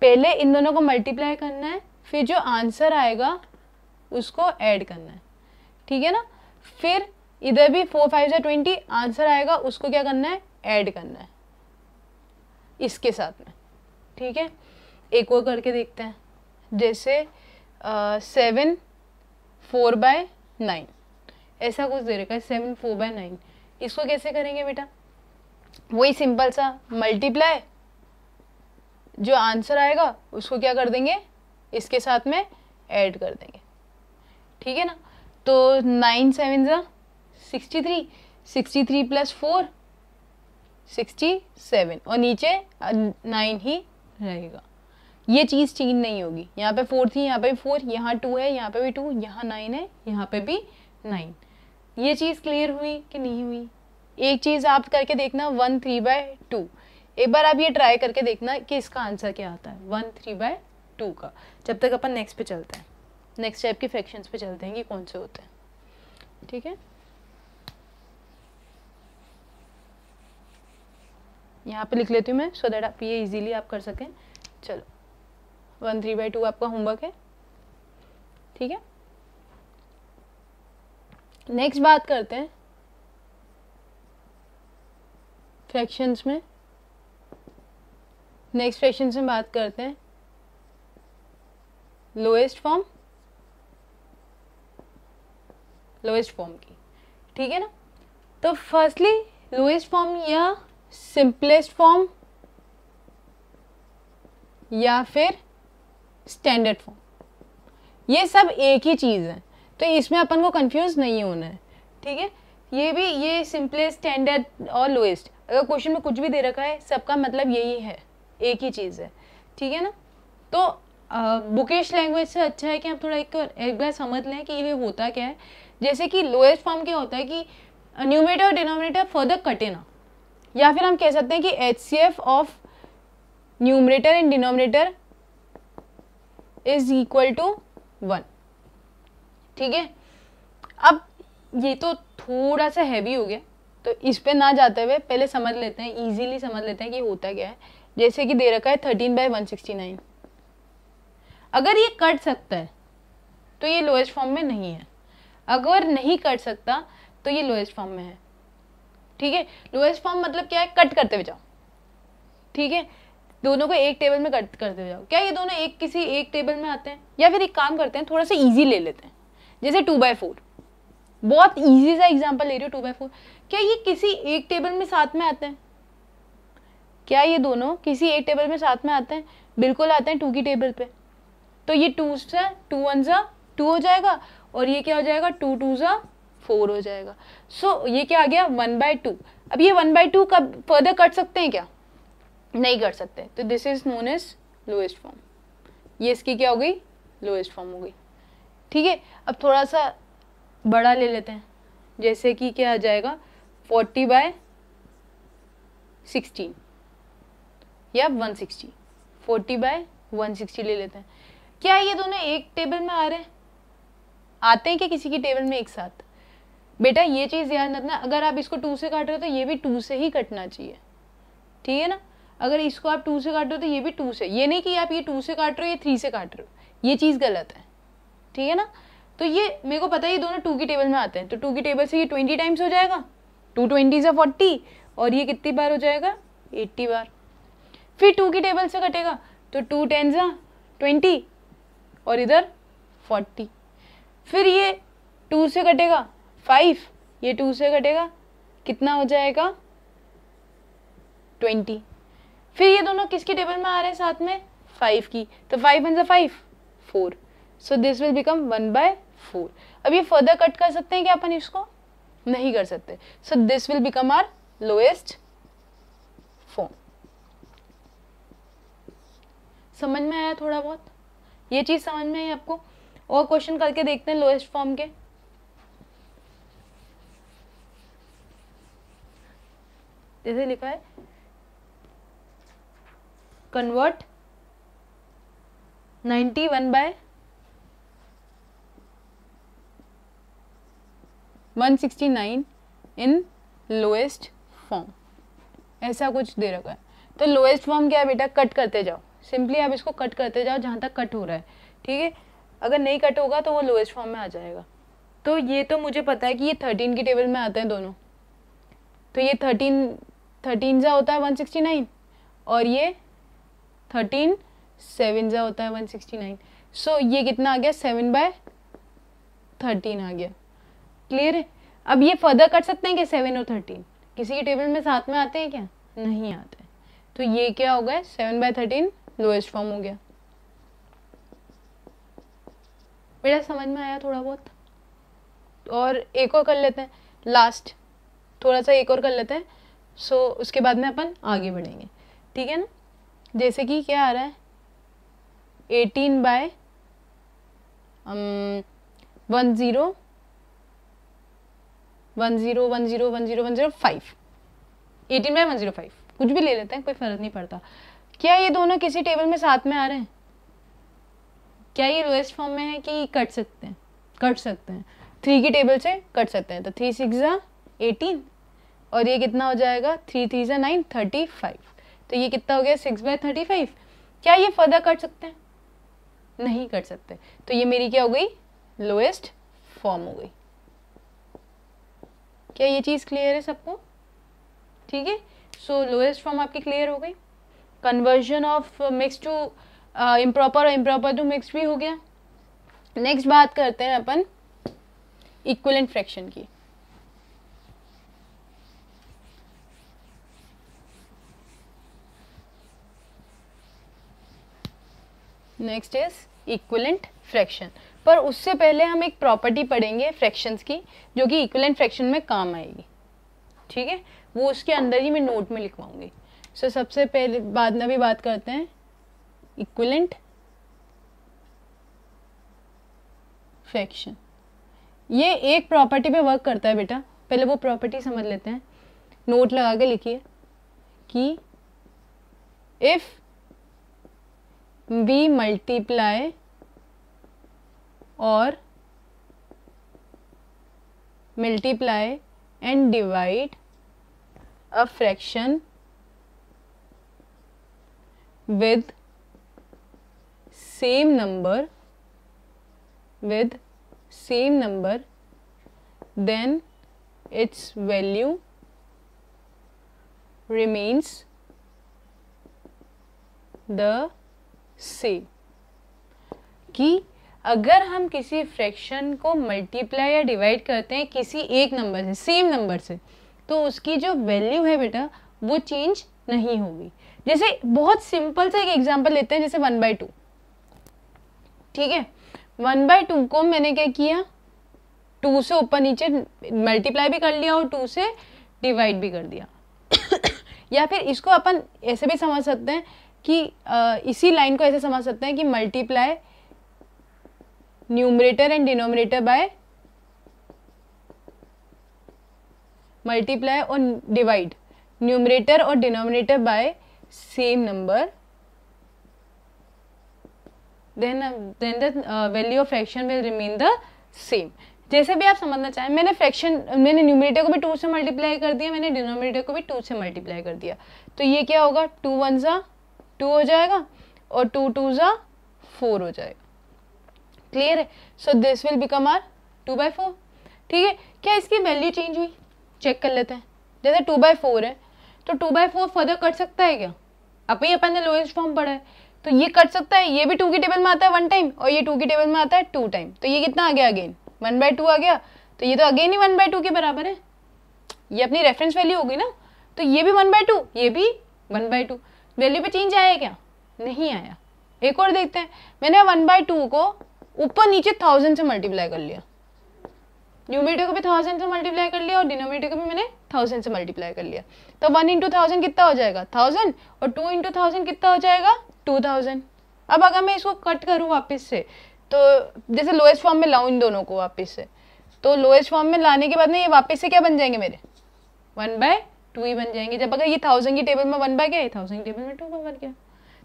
पहले इन दोनों को मल्टीप्लाई करना है, फिर जो आंसर आएगा उसको ऐड करना है, ठीक है ना। फिर इधर भी फोर फाइव ज़ा ट्वेंटी आंसर आएगा, उसको क्या करना है, ऐड करना है इसके साथ में, ठीक है। एक और करके देखते हैं, जैसे सेवन फोर बाय नाइन ऐसा कुछ दे रखा है, सेवन फोर बाय नाइन। इसको कैसे करेंगे बेटा, वही सिंपल सा मल्टीप्लाई, जो आंसर आएगा उसको क्या कर देंगे, इसके साथ में ऐड कर देंगे, ठीक है ना। तो नाइन सेवन ज़ा sixty three, sixty three plus four sixty seven, और नीचे नाइन ही रहेगा। ये चीज़ चेंज नहीं होगी, यहाँ पे फोर थी, यहाँ पे भी फोर, यहाँ टू है, यहाँ पे भी टू, यहाँ नाइन है, यहाँ पे भी नाइन। ये चीज़ क्लियर हुई कि नहीं हुई। एक चीज़ आप करके देखना, वन थ्री बाय टू, एक बार आप ये ट्राई करके देखना कि इसका आंसर क्या आता है, वन थ्री बाय टू का। जब तक अपन नेक्स्ट पे चलते हैं, नेक्स्ट टाइप के फ्रैक्शंस पे चलते हैं कि कौन से होते हैं, ठीक है। यहाँ पे लिख लेती हूँ मैं, सो दैट आप ये इजीली आप कर सकें। चलो, वन थ्री बाई टू आपका होमवर्क है, ठीक है। नेक्स्ट बात करते हैं फ्रैक्शंस में। नेक्स्ट फ्रैक्शंस में बात करते हैं लोएस्ट फॉर्म, लोएस्ट फॉर्म की, ठीक है ना। तो फर्स्टली लोएस्ट फॉर्म या सिंपलेस्ट फॉर्म या फिर स्टैंडर्ड फॉर्म, ये सब एक ही चीज़ है, तो इसमें अपन को कंफ्यूज नहीं होना है, ठीक है। ये भी, ये सिंपलेस्ट, स्टैंडर्ड और लोएस्ट, अगर क्वेश्चन में कुछ भी दे रखा है, सबका मतलब यही है, एक ही चीज़ है, ठीक है ना। तो बुकिश लैंग्वेज से अच्छा है कि आप थोड़ा एक एक बार समझ लें कि ये होता क्या है। जैसे कि लोएस्ट फॉर्म क्या होता है कि न्यूमरेटर और डिनोमिनेटर फर्दर कटे ना, या फिर हम कह सकते हैं कि H C F of numerator and denominator is equal to one, ठीक है। अब ये तो थोड़ा सा हैवी हो गया, तो इस पे ना जाते हुए पहले समझ लेते हैं, इजीली समझ लेते हैं कि होता क्या है। जैसे कि दे रखा है thirteen by one sixty nine, अगर ये कट सकता है तो ये लोएस्ट फॉर्म में नहीं है, अगर नहीं कट सकता तो ये लोएस्ट फॉर्म में है, ठीक है। लोएस्ट फॉर्म मतलब क्या है, कट करते हुए जाओ, ठीक है, दोनों को एक टेबल में कट करते हुए जाओ। क्या ये दोनों एक किसी एक टेबल में आते हैं, या फिर एक काम करते हैं, थोड़ा सा ईजी ले लेते हैं, जैसे टू बाय फोर, बहुत ईजी सा एग्जाम्पल ले रही हूँ, टू बाई फोर। क्या ये किसी एक टेबल में साथ में आते हैं, क्या ये दोनों किसी एक टेबल में साथ में आते हैं, बिल्कुल आते हैं, टू की टेबल पे। तो ये टू से टू वन ज़ा टू हो जाएगा, और ये क्या हो जाएगा, टू टू ज़ा फोर हो जाएगा। सो so, ये क्या आ गया, वन बाई टू। अब ये वन बाई टू कब फर्दर कट सकते हैं क्या, नहीं कट सकते, तो this is known as lowest form. ये इसकी क्या हो गई, लोएस्ट फॉर्म हो गई, ठीक है। अब थोड़ा सा बड़ा ले लेते हैं, जैसे कि क्या आ जाएगा, फोर्टी बाय सिक्सटीन या one sixty, forty by one sixty ले लेते हैं। क्या ये दोनों एक टेबल में आ रहे हैं, आते हैं क्या किसी की टेबल में एक साथ। बेटा ये चीज़ याद रखना, अगर आप इसको टू से काट रहे हो तो ये भी टू से ही कटना चाहिए, ठीक है ना। अगर इसको आप टू से काट रहे हो तो ये भी टू से, ये नहीं कि आप ये टू से काट रहे हो, ये थ्री से काट रहे हो, ये चीज़ गलत है, ठीक है ना। तो ये मेरे को पता है ये दोनों टू की टेबल में आते हैं, तो टू की टेबल से ये ट्वेंटी टाइम्स हो जाएगा, टू ट्वेंटी या फोर्टी और ये कितनी बार हो जाएगा एट्टी बार। फिर टू की टेबल से कटेगा तो टू टेन या ट्वेंटी और इधर फोर्टी। फिर ये टू से कटेगा फाइव, ये टू से कटेगा कितना हो जाएगा ट्वेंटी। फिर ये दोनों किसकी टेबल में आ रहे हैं साथ में फाइव की, तो फाइव वन सा five four, so this will become one by four. अब ये फर्दर कट कर सकते हैं क्या अपन इसको? नहीं कर सकते, so this will become our lowest form. समझ में आया थोड़ा बहुत? ये चीज समझ में आई आपको? और क्वेश्चन करके देखते हैं लोएस्ट फॉर्म के। जैसे लिखा है convert ninety one by one sixty nine in lowest form, ऐसा कुछ दे रखा है। तो लोएस्ट फॉर्म क्या है बेटा? कट करते जाओ, सिंपली आप इसको कट करते जाओ जहाँ तक कट हो रहा है, ठीक है। अगर नहीं कट होगा तो वो लोएस्ट फॉर्म में आ जाएगा। तो ये तो मुझे पता है कि ये थर्टीन की टेबल में आते हैं दोनों, तो ये थर्टीन थर्टीन जा होता है वन सिक्सटी नाइन और ये थर्टीन सेवन जा होता है वन सिक्सटी नाइन। सो ये कितना आ गया? सेवन बाय थर्टीन आ गया। क्लियर है? अब ये फर्दर कट सकते हैं क्या सेवन और थर्टीन? किसी की टेबल में साथ में आते हैं क्या? नहीं आते। तो ये क्या हो गया? Seven by thirteen lowest form हो गया। बेटा समझ में आया थोड़ा बहुत? और एक और कर लेते हैं लास्ट, थोड़ा सा एक और कर लेते हैं। सो so, उसके बाद में अपन आगे बढ़ेंगे, ठीक है ना। जैसे कि क्या आ रहा है? Eighteen by one zero one zero one zero one zero one zero five, eighteen by one zero five, कुछ भी ले लेते हैं, कोई फ़र्क नहीं पड़ता। क्या ये दोनों किसी टेबल में साथ में आ रहे हैं? क्या ये लोएस्ट फॉर्म में है कि कट सकते हैं? कट सकते हैं, थ्री की टेबल से कट सकते हैं। तो थ्री सिक्स ज़ा एटीन और ये कितना हो जाएगा? थ्री थ्री ज़ा नाइन, थर्टी फाइव। तो ये कितना हो गया? Six by thirty five. क्या ये फर्दर कट सकते हैं? नहीं कट सकते। तो ये मेरी क्या हो गई? लोएस्ट फॉर्म हो गई। क्या ये चीज़ क्लियर है सबको? ठीक है। सो लोएस्ट फॉर्म आपकी क्लियर हो गई। Conversion of mix to improper और इम्प्रॉपर टू मिक्स भी हो गया। नेक्स्ट बात करते हैं अपन इक्विवेलेंट फ्रैक्शन की। नेक्स्ट इज इक्विवेलेंट फ्रैक्शन, पर उससे पहले हम एक प्रॉपर्टी पढ़ेंगे फ्रैक्शंस की जो कि इक्विवेलेंट फ्रैक्शन में काम आएगी, ठीक है। वो उसके अंदर ही मैं नोट में लिखवाऊंगी। सो so, सबसे पहले बाद में भी बात करते हैं इक्विवेलेंट फ्रैक्शन। ये एक प्रॉपर्टी पे वर्क करता है बेटा, पहले वो प्रॉपर्टी समझ लेते हैं। नोट लगा के लिखिए कि इफ वी मल्टीप्लाई और multiply and divide a fraction with same number with same number then its value remains the same। कि अगर हम किसी फ्रैक्शन को मल्टीप्लाई या डिवाइड करते हैं किसी एक नंबर से, सेम नंबर से, तो उसकी जो वैल्यू है बेटा वो चेंज नहीं होगी। जैसे बहुत सिंपल सा एक एग्जांपल लेते हैं, जैसे वन बाई टू, ठीक है। वन बाई टू को मैंने क्या किया? टू से ऊपर नीचे मल्टीप्लाई भी कर लिया और टू से डिवाइड भी कर दिया। या फिर इसको अपन ऐसे भी समझ सकते हैं कि आ, इसी लाइन को ऐसे समझ सकते हैं कि multiply numerator and denominator by multiply और डिवाइड न्यूमरेटर और denominator by same number then then the value of fraction will remain the same. जैसे भी आप समझना चाहें, मैंने फ्रैक्शन मैंने न्यूमरेटर को भी टू से मल्टीप्लाई कर दिया, मैंने डिनोमिनेटर को भी टू से मल्टीप्लाई कर दिया। तो ये क्या होगा? टू वन ज़ा टू हो जाएगा और टू टू ज़ा फोर हो जाएगा। क्लियर है? So this will become our two by four, ठीक है। क्या इसकी वैल्यू चेंज हुई? चेक कर लेते हैं। जैसे टू बाई फोर है तो two by four further cut सकता है क्या? अभी अपन ने लोएस्ट फॉर्म पढ़ा है तो ये कट सकता है। ये भी टू की टेबल में आता है वन टाइम और ये टू की टेबल में आता है टू टाइम। तो ये कितना आ गया? अगेन वन बाई टू आ गया। तो ये तो अगेन ही वन बाई टू के बराबर है। ये अपनी रेफरेंस वैल्यू होगी ना। तो ये भी वन बाई टू, ये भी वन बाई टू। वैल्यू पे चेंज आया क्या? नहीं आया। एक और देखते हैं। मैंने वन बाई टू को ऊपर नीचे थाउजेंड से मल्टीप्लाई कर लिया, न्यूमरेटर को भी थाउजेंड से मल्टीप्लाई कर लिया और डिनोमिनेटर को भी मैंने थाउजेंड से मल्टीप्लाई कर लिया। तो वन इंटू थाउजेंड कितना हो जाएगा? थाउजेंड। और टू इंटू थाउजेंड कितना हो जाएगा? Two thousand. अब अगर मैं इसको कट करूँ वापस से, तो जैसे लोएस्ट फॉर्म में लाऊँ इन दोनों को वापस से, तो लोएस्ट फॉर्म में लाने के बाद ना ये वापस से क्या बन जाएंगे मेरे? वन बाय टू ही बन जाएंगे। जब अगर ये थाउजेंड की टेबल में वन बाय गया, थाउजेंड की टेबल में टू बन गया,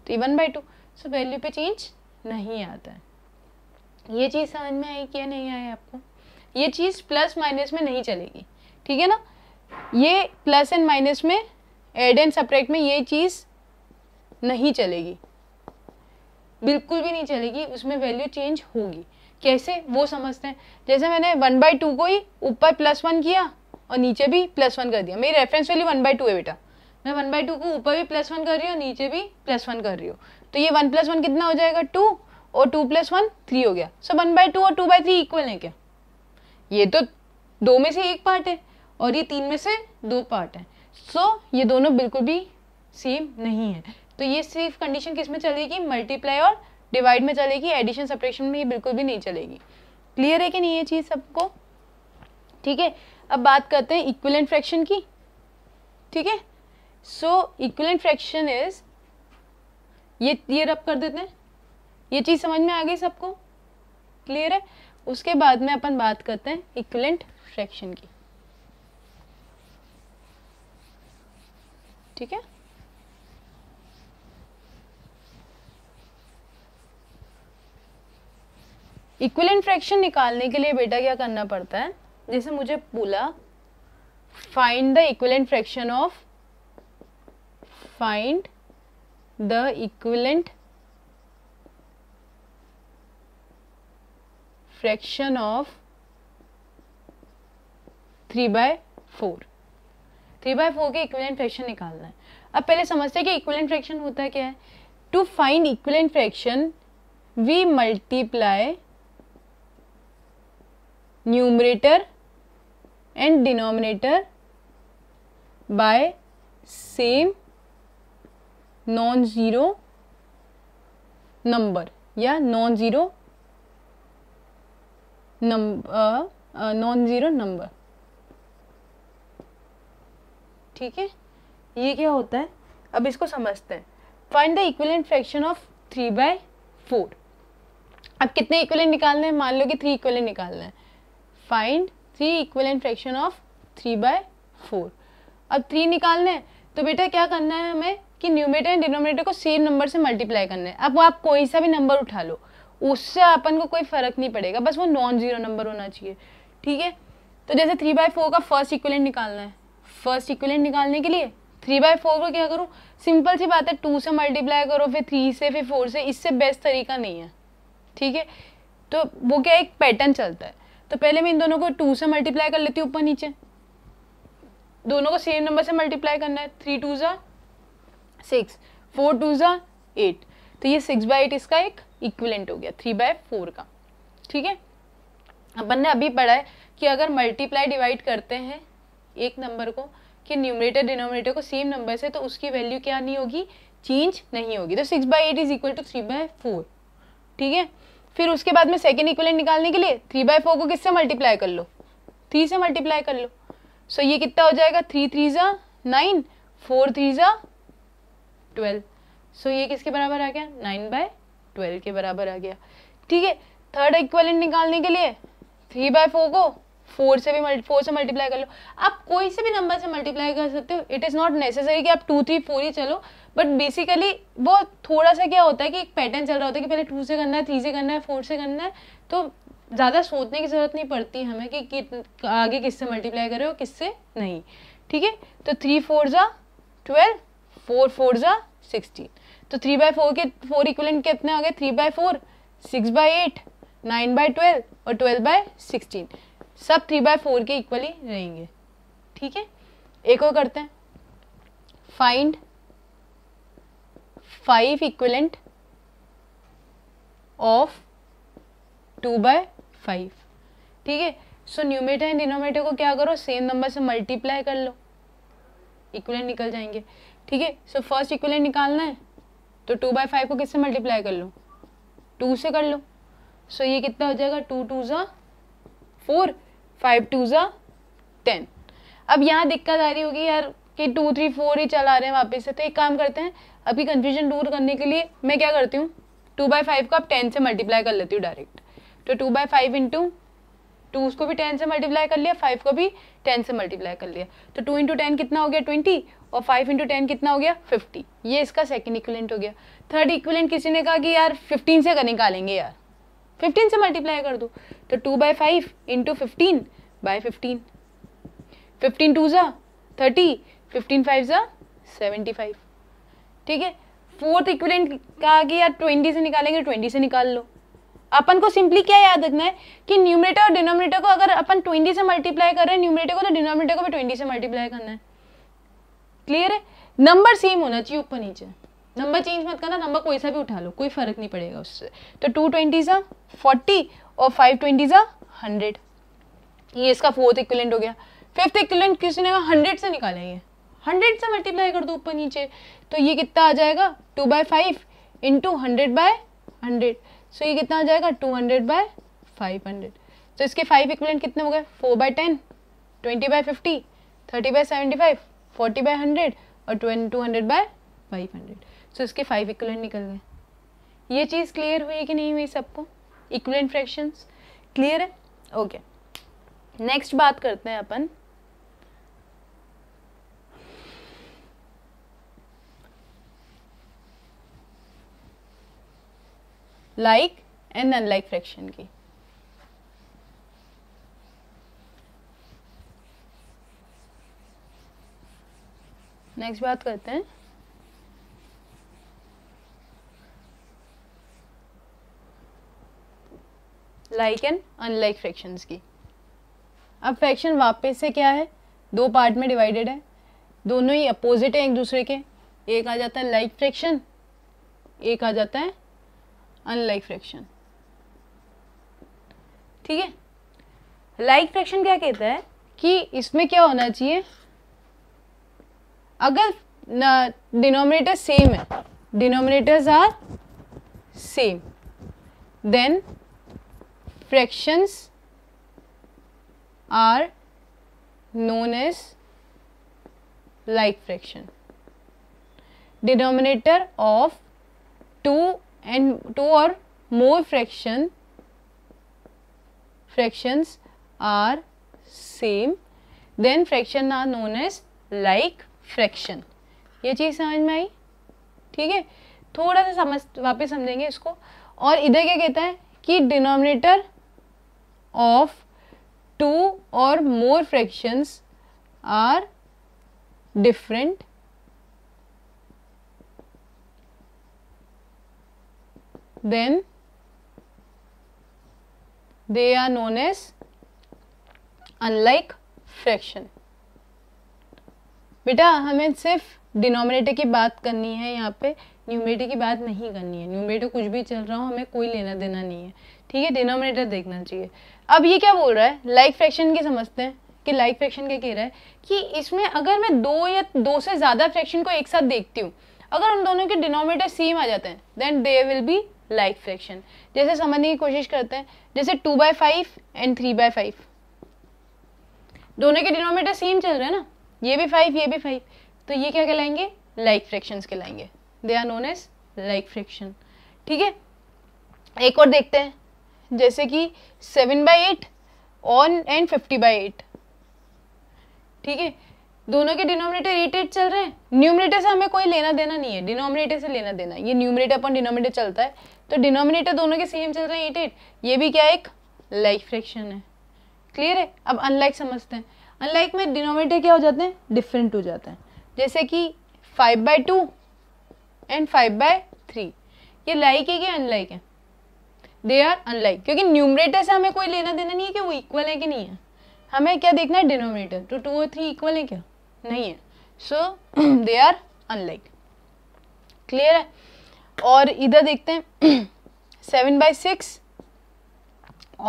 तो ये one by two. So value पे चेंज नहीं आता है। ये चीज़ समझ में आई क्या? नहीं आई आपको? ये चीज़ प्लस माइनस में नहीं चलेगी, ठीक है ना। ये प्लस एंड माइनस में, एड एंड सब्ट्रैक्ट में ये चीज़ नहीं चलेगी, बिल्कुल भी नहीं चलेगी। उसमें वैल्यू चेंज होगी। कैसे वो समझते हैं। जैसे मैंने वन बाई टू को ही ऊपर प्लस वन किया और नीचे भी प्लस वन कर दिया। मेरी reference value one by two है बेटा। मैं वन बाई टू को ऊपर भी प्लस वन कर रही हूँ, नीचे भी प्लस वन कर रही हूँ। तो ये वन प्लस वन कितना हो जाएगा? टू। और टू प्लस वन थ्री हो गया। सो वन बाई टू और टू बाई थ्री इक्वल है क्या? ये तो दो में से एक पार्ट है और ये तीन में से दो पार्ट है। सो so, ये दोनों बिल्कुल भी सेम नहीं है। तो ये सिर्फ कंडीशन किस में चलेगी? मल्टीप्लाई और डिवाइड में चलेगी। एडिशन सब्ट्रैक्शन में ये बिल्कुल भी नहीं चलेगी। क्लियर है कि नहीं ये चीज़ सबको? ठीक है। अब बात करते हैं इक्विवेलेंट फ्रैक्शन की, ठीक है। सो इक्विवेलेंट फ्रैक्शन इज, ये ये रब कर देते हैं। ये चीज़ समझ में आ गई सबको? क्लियर है। उसके बाद में अपन बात करते हैं इक्विवेलेंट फ्रैक्शन की, ठीक है। इक्विवेलेंट फ्रैक्शन निकालने के लिए बेटा क्या करना पड़ता है? जैसे मुझे बोला find the equivalent fraction of, find the equivalent fraction of three by four. Three by four के इक्विवेलेंट फ्रैक्शन निकालना है। अब पहले समझते हैं कि इक्विवेलेंट फ्रैक्शन होता क्या है। To find equivalent fraction we multiply numerator and denominator by same non zero number या non zero number, non zero number, ठीक है। ये क्या होता है? अब इसको समझते हैं। Find the equivalent fraction of three by four. अब कितने इक्विवेलेंट निकालने हैं? मान लो कि थ्री इक्विवेलेंट निकालना है। Find three equivalent fraction of three by four. अब थ्री निकालना है तो बेटा क्या करना है हमें कि न्यूमरेटर एंड डिनोमिनेटर को सेम नंबर से मल्टीप्लाई करना है। अब आप कोई सा भी नंबर उठा लो, उससे अपन को कोई फर्क नहीं पड़ेगा, बस वो नॉन जीरो नंबर होना चाहिए, ठीक है। तो जैसे थ्री बाय फोर का फर्स्ट इक्विवेलेंट निकालना है। फर्स्ट इक्विवेलेंट निकालने के लिए थ्री बाय फोर को क्या करूँ? सिंपल सी बात है, टू से मल्टीप्लाई करो, फिर थ्री से, फिर फोर से। इससे बेस्ट तरीका नहीं है, ठीक है। तो वो क्या एक पैटर्न चलता है। तो पहले मैं इन दोनों को टू से मल्टीप्लाई कर लेती हूँ ऊपर नीचे। दोनों को सेम नंबर से मल्टीप्लाई करना है। थ्री टू ज़ा सिक्स, फोर टू ज़ा एट। तो ये सिक्स बाई एट इसका एक इक्विवेलेंट हो गया थ्री बाय फोर का, ठीक है। अपन ने अभी पढ़ा है कि अगर मल्टीप्लाई डिवाइड करते हैं एक नंबर को कि न्यूमरेटर डिनोमिनेटर को सेम नंबर से, तो उसकी वैल्यू क्या नहीं होगी? चेंज नहीं होगी। तो six by eight is equal to three by four, ठीक है। फिर उसके बाद में सेकेंड इक्विवेलेंट निकालने के लिए थ्री बाय फोर को किससे मल्टीप्लाई कर लो? थ्री से मल्टीप्लाई कर लो। सो so ये कितना हो जाएगा? थ्री थ्री ज़ा नाइन, फोर थ्री ज़ा ट्वेल्व। सो ये किसके बराबर आ गया? नाइन बाय ट्वेल्व के बराबर आ गया, ठीक है। थर्ड इक्विवेलेंट निकालने के लिए थ्री बाय फोर को फोर से भी फोर से मल्टीप्लाई कर लो। आप कोई से भी नंबर से मल्टीप्लाई कर सकते हो। इट इज़ नॉट नेसेसरी कि आप टू थ्री फोर ही चलो, बट बेसिकली वो थोड़ा सा क्या होता है कि एक पैटर्न चल रहा होता है कि पहले टू से करना है, थ्री से करना है, फोर से करना है। तो ज़्यादा सोचने की ज़रूरत नहीं पड़ती हमें कि, कि आगे किससे मल्टीप्लाई कर रहे हो किससे नहीं, ठीक है। तो थ्री फोर ज़ा ट्वेल्व, फोर फोर ज़ा सिक्सटीन। तो थ्री बाय फोर के फोर इक्विवेलेंट कितने हो गए? Three by four, six by eight, nine by twelve और ट्वेल्व बाय सिक्सटीन। सब थ्री बाय फोर के इक्वली रहेंगे, ठीक है, एक और करते हैं, find five equivalent of two by five. ठीक है, सो न्यूमरेटर एंड डिनोमिनेटर को क्या करो, सेम नंबर से मल्टीप्लाई कर लो, इक्विवेलेंट निकल जाएंगे। ठीक है, सो फर्स्ट इक्विवेलेंट निकालना है तो टू बाई फाइव को किससे मल्टीप्लाई कर लो, टू से कर लो। सो so, ये कितना हो जाएगा, टू टू ज़ा फोर, फाइव टू ज़ा टेन। अब यहाँ दिक्कत आ रही होगी यार कि टू थ्री फोर ही चला रहे हैं वापस से, तो एक काम करते हैं, अभी कन्फ्यूजन दूर करने के लिए मैं क्या करती हूँ, टू बाई फाइव को आप टेन से मल्टीप्लाई कर लेती हूँ डायरेक्ट। तो two by five into two, उसको भी टेन से मल्टीप्लाई कर लिया, फाइव को भी टेन से मल्टीप्लाई कर लिया, तो टू इंटू टेन कितना हो गया ट्वेंटी, और फाइव इंटू टेन कितना हो गया फिफ्टी। ये इसका सेकंड इक्विवेलेंट हो गया। थर्ड इक्विवेलेंट किसी ने कहा कि यार फिफ्टीन से निकालेंगे यार, फिफ्टीन से मल्टीप्लाई कर दो, तो two by five into fifteen by fifteen, fifteen two ज़ा थर्टी, फिफ्टीन फाइव ज़ा सेवेंटी फाइव। ठीक है, फोर्थ इक्विवेलेंट कहा कि यार ट्वेंटी से निकालेंगे, ट्वेंटी से निकाल लो। अपन को सिंपली क्या याद रखना है कि न्यूमरेटर और डिनोमिनेटर को अगर अपन ट्वेंटी से मल्टीप्लाई कर रहे हैं न्यूमरेटर को, तो डिनोमिनेटर को भी ट्वेंटी से मल्टीप्लाई करना है। क्लियर है, नंबर सेम होना चाहिए ऊपर नीचे, नंबर चेंज मत करना, नंबर कोई सा भी उठा लो, कोई फर्क नहीं पड़ेगा उससे। तो टू ट्वेंटी सा फोर्टी और फाइव ट्वेंटी सा हंड्रेड, ये इसका फोर्थ इक्विवेलेंट हो गया। फिफ्थ इक्विवेलेंट किसी ने हंड्रेड से निकालेंगे, हंड्रेड से मल्टीप्लाई कर दो ऊपर नीचे, तो ये कितना आ जाएगा, two by five into hundred by hundred. So so, ये कितना आ जाएगा, two hundred by five hundred. तो इसके फाइव इक्विवेलेंट कितने हो गए, four by ten, twenty by fifty, thirty by seventy five, forty by hundred और two hundred by five hundred. So इसके फाइव इक्विवेलेंट निकल गए। ये चीज़ क्लियर हुई कि नहीं हुई सबको, इक्विवेलेंट फ्रैक्शंस क्लियर है। ओके, नेक्स्ट बात करते हैं अपन लाइक एंड अनलाइक फ्रैक्शन की। नेक्स्ट बात करते हैं लाइक एंड अनलाइक फ्रैक्शंस की। अब फ्रैक्शन वापस से क्या है, दो पार्ट में डिवाइडेड है, दोनों ही अपोजिट है एक दूसरे के, एक आ जाता है लाइक फ्रैक्शन, एक आ जाता है अनलाइक फ्रैक्शन। ठीक है, लाइक फ्रैक्शन क्या कहता है कि इसमें क्या होना चाहिए, अगर डिनोमिनेटर सेम है, denominators are same, then fractions are known as like fraction. Denominator of two and two or more fraction fractions are same, then fraction are known as like fraction। ये चीज़ समझ में आई। ठीक है, थोड़ा सा समझ वापस समझेंगे इसको। और इधर क्या कहता है कि denominator of two or more fractions are different then they are known as unlike fraction। बेटा हमें सिर्फ डिनोमिनेटर की बात करनी है, यहाँ पे न्यूमरेटर की बात नहीं करनी है, न्यूमरेटर कुछ भी चल रहा हो हमें कोई लेना देना नहीं है। ठीक है, डिनोमिनेटर देखना चाहिए। अब ये क्या बोल रहा है, लाइक फ्रैक्शन की समझते हैं कि लाइक फ्रैक्शन क्या कह रहा है कि इसमें अगर मैं दो या दो से ज़्यादा फ्रैक्शन को एक साथ देखती हूँ, अगर उन दोनों के डिनोमिनेटर सेम आ जाते हैं then they will be like fraction. जैसे समझने की कोशिश करते हैं, जैसे two by five and three by five, दोनों के डिनोमिनेटर सेम चल रहे हैं ना, ये भी फाइव ये भी फाइव, तो ये क्या कहलाएंगे, लाइक फ्रैक्शंस कहलाएंगे, they are known as like fraction. ठीक है, एक और देखते हैं, जैसे कि seven by eight on and fifty by eight. ठीक है, दोनों के डिनोमिनेटर एट एट चल रहे हैं, न्यूमरेटर से हमें कोई लेना देना नहीं है, डिनोमिनेटर से लेना देना, ये न्यूमरेटर अपन डिनोमिनेटर चलता है, तो डिनोमिनेटर दोनों के सेम चल रहे हैं एट एट, ये भी क्या एक लाइक फ्रैक्शन है। क्लियर है, अब अनलाइक समझते हैं। अनलाइक में डिनोमिनेटर क्या हो जाते हैं, डिफरेंट हो जाते हैं, जैसे कि five by two and five by three, ये लाइक है कि अनलाइक है, दे आर अनलाइक, क्योंकि न्यूमरेटर से हमें कोई लेना देना नहीं है कि वो इक्वल है कि नहीं है, हमें क्या देखना है, डिनोमिनेटर। तो टू और थ्री इक्वल है क्या, नहीं है, so they are unlike. Clear है। और इधर देखते हैं सेवन बाई सिक्स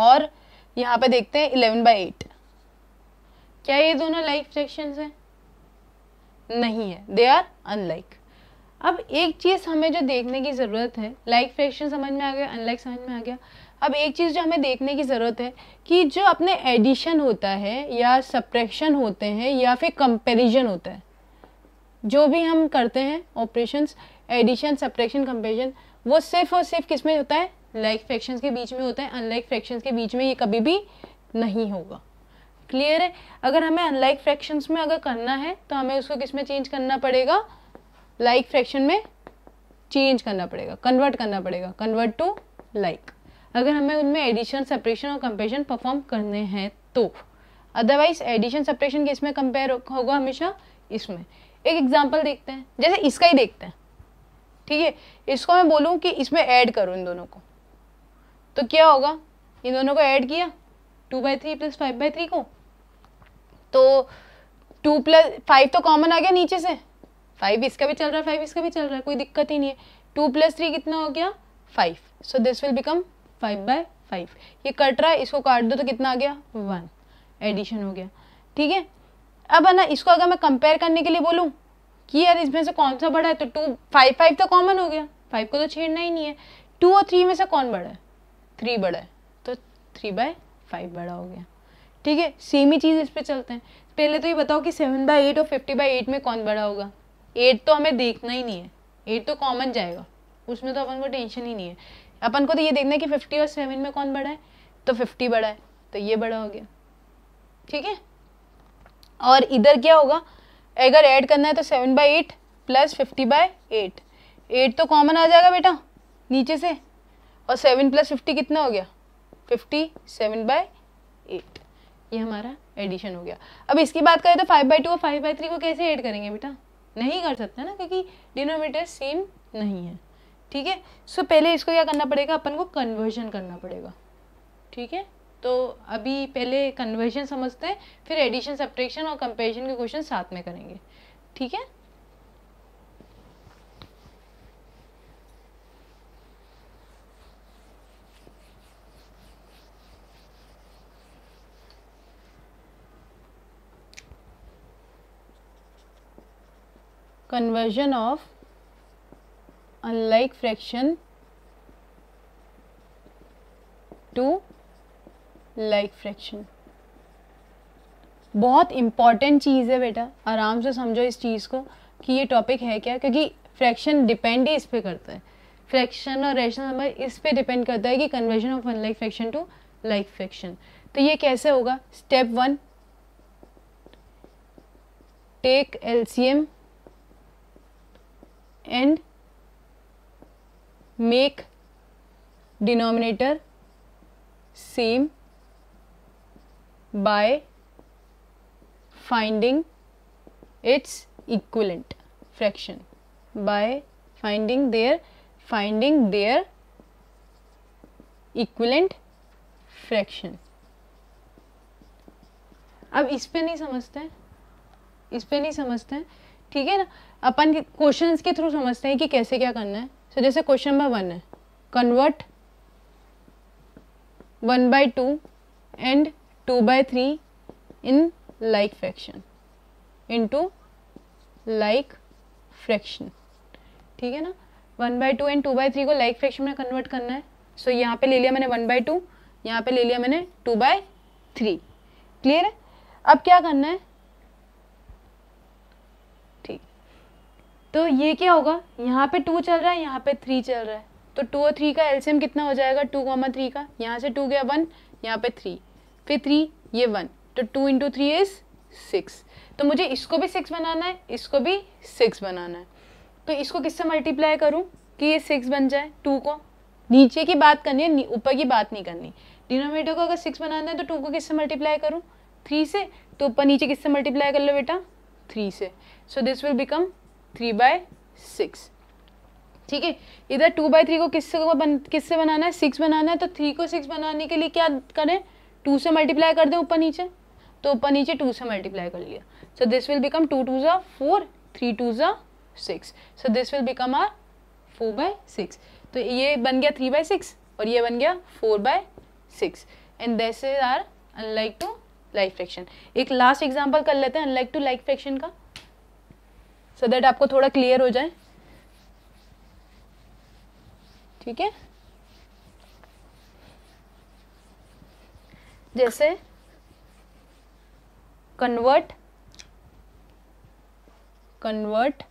और यहाँ पे देखते हैं इलेवन बाई एट, क्या ये दोनों लाइक फ्रैक्शंस हैं? नहीं है, दे आर अनलाइक। अब एक चीज़ हमें जो देखने की ज़रूरत है, लाइक फ्रैक्शन समझ में आ गया, अनलाइक समझ में आ गया। अब एक चीज़ जो हमें देखने की ज़रूरत है कि जो अपने एडिशन होता है या सब्ट्रैक्शन होते हैं या फिर कंपैरिजन होता है, जो भी हम करते हैं ऑपरेशंस, एडिशन सब्ट्रैक्शन कंपैरिजन, वो सिर्फ और सिर्फ किस में होता है, लाइक फ्रैक्शंस के बीच में होता है। अनलाइक फ्रैक्शंस के बीच में ये कभी भी नहीं होगा। क्लियर है। अगर हमें अनलाइक फ्रैक्शंस में अगर करना है तो हमें उसको किस में चेंज करना पड़ेगा, लाइक फ्रैक्शन में चेंज करना पड़ेगा, कन्वर्ट करना पड़ेगा, कन्वर्ट टू लाइक, अगर हमें उनमें एडिशन सेपरेशन और कंपैरिजन परफॉर्म करने हैं तो। अदरवाइज एडिशन सेपरेशन किस में कंपेयर होगा, हमेशा इसमें। एक एग्जांपल देखते हैं, जैसे इसका ही देखते हैं, ठीक है। इसको मैं बोलूँ कि इसमें ऐड करो इन दोनों को, तो क्या होगा, इन दोनों को ऐड किया, two by three plus five by three को, तो टू प्लस फाइव तो कॉमन आ गया नीचे से, फाइव इसका भी चल रहा है, फाइव इसका भी चल रहा है, कोई दिक्कत ही नहीं है। टू प्लस थ्री कितना हो गया, five, so this will become five by five. ये कट रहा है, इसको काट दो तो कितना आ गया, वन, एडिशन हो गया, ठीक है। अब है ना, इसको अगर मैं कंपेयर करने के लिए बोलूँ कि यार इसमें से कौन सा बड़ा है, तो टू फाइव फाइव तो कॉमन हो गया, फाइव को तो छेड़ना ही नहीं है। टू और थ्री में से कौन बड़ा है, थ्री बड़ा है, तो थ्री बाय फाइव बड़ा हो गया, ठीक है। सेम ही चीज़ इस पर चलते हैं। पहले तो ये बताओ कि सेवन बाई एट और फिफ्टी बाई एट में कौन बड़ा होगा। एट तो हमें देखना ही नहीं है, एट तो कॉमन जाएगा, उसमें तो अपन को टेंशन ही नहीं है। अपन को तो ये देखना है कि फिफ्टी और सेवन में कौन बड़ा है, तो फिफ्टी बड़ा है तो ये बड़ा हो गया, ठीक है। और इधर क्या होगा, अगर ऐड करना है तो seven by eight plus fifty by eight, eight तो कॉमन आ जाएगा बेटा नीचे से, और सेवन प्लस फिफ्टी कितना हो गया, फिफ्टी सेवन बाई एट, ये हमारा एडिशन हो गया। अब इसकी बात करें तो फाइव बाई टू और फाइव बाई थ्री को कैसे ऐड करेंगे बेटा, नहीं कर सकते ना, क्योंकि डिनोमिनेटर सेम नहीं है, ठीक है। सो पहले इसको क्या करना पड़ेगा, अपन को कन्वर्जन करना पड़ेगा, ठीक है। तो अभी पहले कन्वर्जन समझते हैं, फिर एडिशन सब्ट्रैक्शन और कंपैरिजन के क्वेश्चन साथ में करेंगे, ठीक है। Conversion of unlike fraction to like fraction बहुत इम्पॉर्टेंट चीज़ है बेटा, आराम से समझो इस चीज़ को कि ये टॉपिक है क्या, क्योंकि फ्रैक्शन डिपेंड ही इस पे करता है, फ्रैक्शन और रेशनल नंबर इस पे डिपेंड करता है कि conversion of unlike fraction to like fraction. तो ये कैसे होगा, step one, take LCM and make denominator same by finding its equivalent fraction, by finding their finding their equivalent fraction। अब इस पे नहीं समझते हैं, इस पे नहीं समझते हैं, ठीक है ना। अपन क्वेश्चंस के थ्रू समझते हैं कि कैसे क्या करना है। सो so, जैसे क्वेश्चन नंबर वन है, convert one by two and two by three in like fraction into like fraction, ठीक है ना। One by two and two by three को लाइक फ्रैक्शन में कन्वर्ट करना है। सो so, यहाँ पे ले लिया मैंने वन बाई टू, यहाँ पे ले लिया मैंने टू बाई थ्री, क्लियर है। अब क्या करना है, तो ये क्या होगा, यहाँ पे टू चल रहा है, यहाँ पे थ्री चल रहा है, तो टू और थ्री का एलसीएम कितना हो जाएगा, टू कॉमा थ्री का, यहाँ से टू गया वन, यहाँ पे थ्री, फिर थ्री ये वन, तो two into three is six. तो मुझे इसको भी सिक्स बनाना है, इसको भी सिक्स बनाना है, तो इसको किससे मल्टीप्लाई करूँ कि ये सिक्स बन जाए, टू को। नीचे की बात करनी है, ऊपर की बात नहीं करनी। डिनोमिनेटर को अगर सिक्स बनाना है तो टू को किससे मल्टीप्लाई करूँ, थ्री से, तो ऊपर नीचे किससे मल्टीप्लाई कर लो बेटा, थ्री से। So this will become three by six, ठीक है। इधर टू बाई थ्री को किससे बन किससे बनाना है, सिक्स बनाना है, तो थ्री को सिक्स बनाने के लिए क्या करें, टू से मल्टीप्लाई कर दें ऊपर नीचे, तो ऊपर नीचे टू से मल्टीप्लाई कर लिया. So this will become two two ज़ा फोर, थ्री टू ज़ा six. So this will become our four by six. तो ये बन गया थ्री बाय सिक्स और ये बन गया four by six. And this is are unlike to like fraction. एक लास्ट एग्जाम्पल कर लेते हैं अनलाइक टू लाइक फ्रैक्शन का, सो दैट आपको थोड़ा क्लियर हो जाए. ठीक है, जैसे convert convert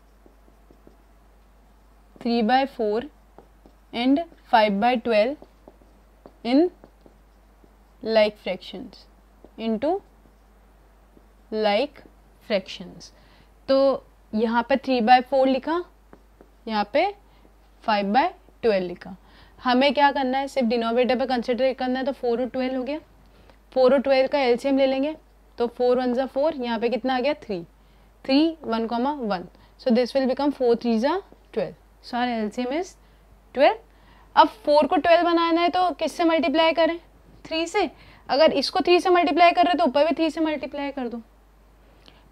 three by four and five by twelve in like fractions into like fractions. तो यहाँ पे थ्री बाय फोर लिखा, यहाँ पे फाइव बाय ट्वेल्व लिखा. हमें क्या करना है, सिर्फ डिनोमिनेटर पे कंसिडर करना है. तो फोर और ट्वेल्व हो गया, फोर और ट्वेल्व का एलसीएम ले लेंगे. तो फोर वन ज़ा फोर, यहाँ पे कितना आ गया three, three one comma one. So this will become four three ज़ा twelve. So our LCM is twelve. अब फोर को ट्वेल्व बनाना है तो किससे मल्टीप्लाई करें, थ्री से. अगर इसको थ्री से मल्टीप्लाई कर रहे हो तो ऊपर भी थ्री से मल्टीप्लाई कर दो.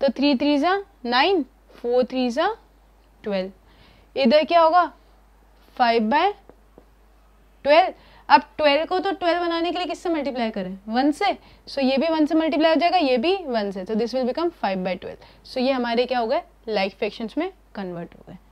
तो थ्री थ्री ज़ा नाइन, फोर थ्री ज़ा ट्वेल्व. इधर क्या होगा, फाइव बाय ट्वेल्व. अब ट्वेल्व को तो ट्वेल्व बनाने के लिए किससे मल्टीप्लाई करें, वन से. सो so, ये भी वन से मल्टीप्लाई हो जाएगा, ये भी वन से. तो this will become five by twelve. So ये हमारे क्या हो गए, लाइक फ्रैक्शंस में कन्वर्ट हो गए.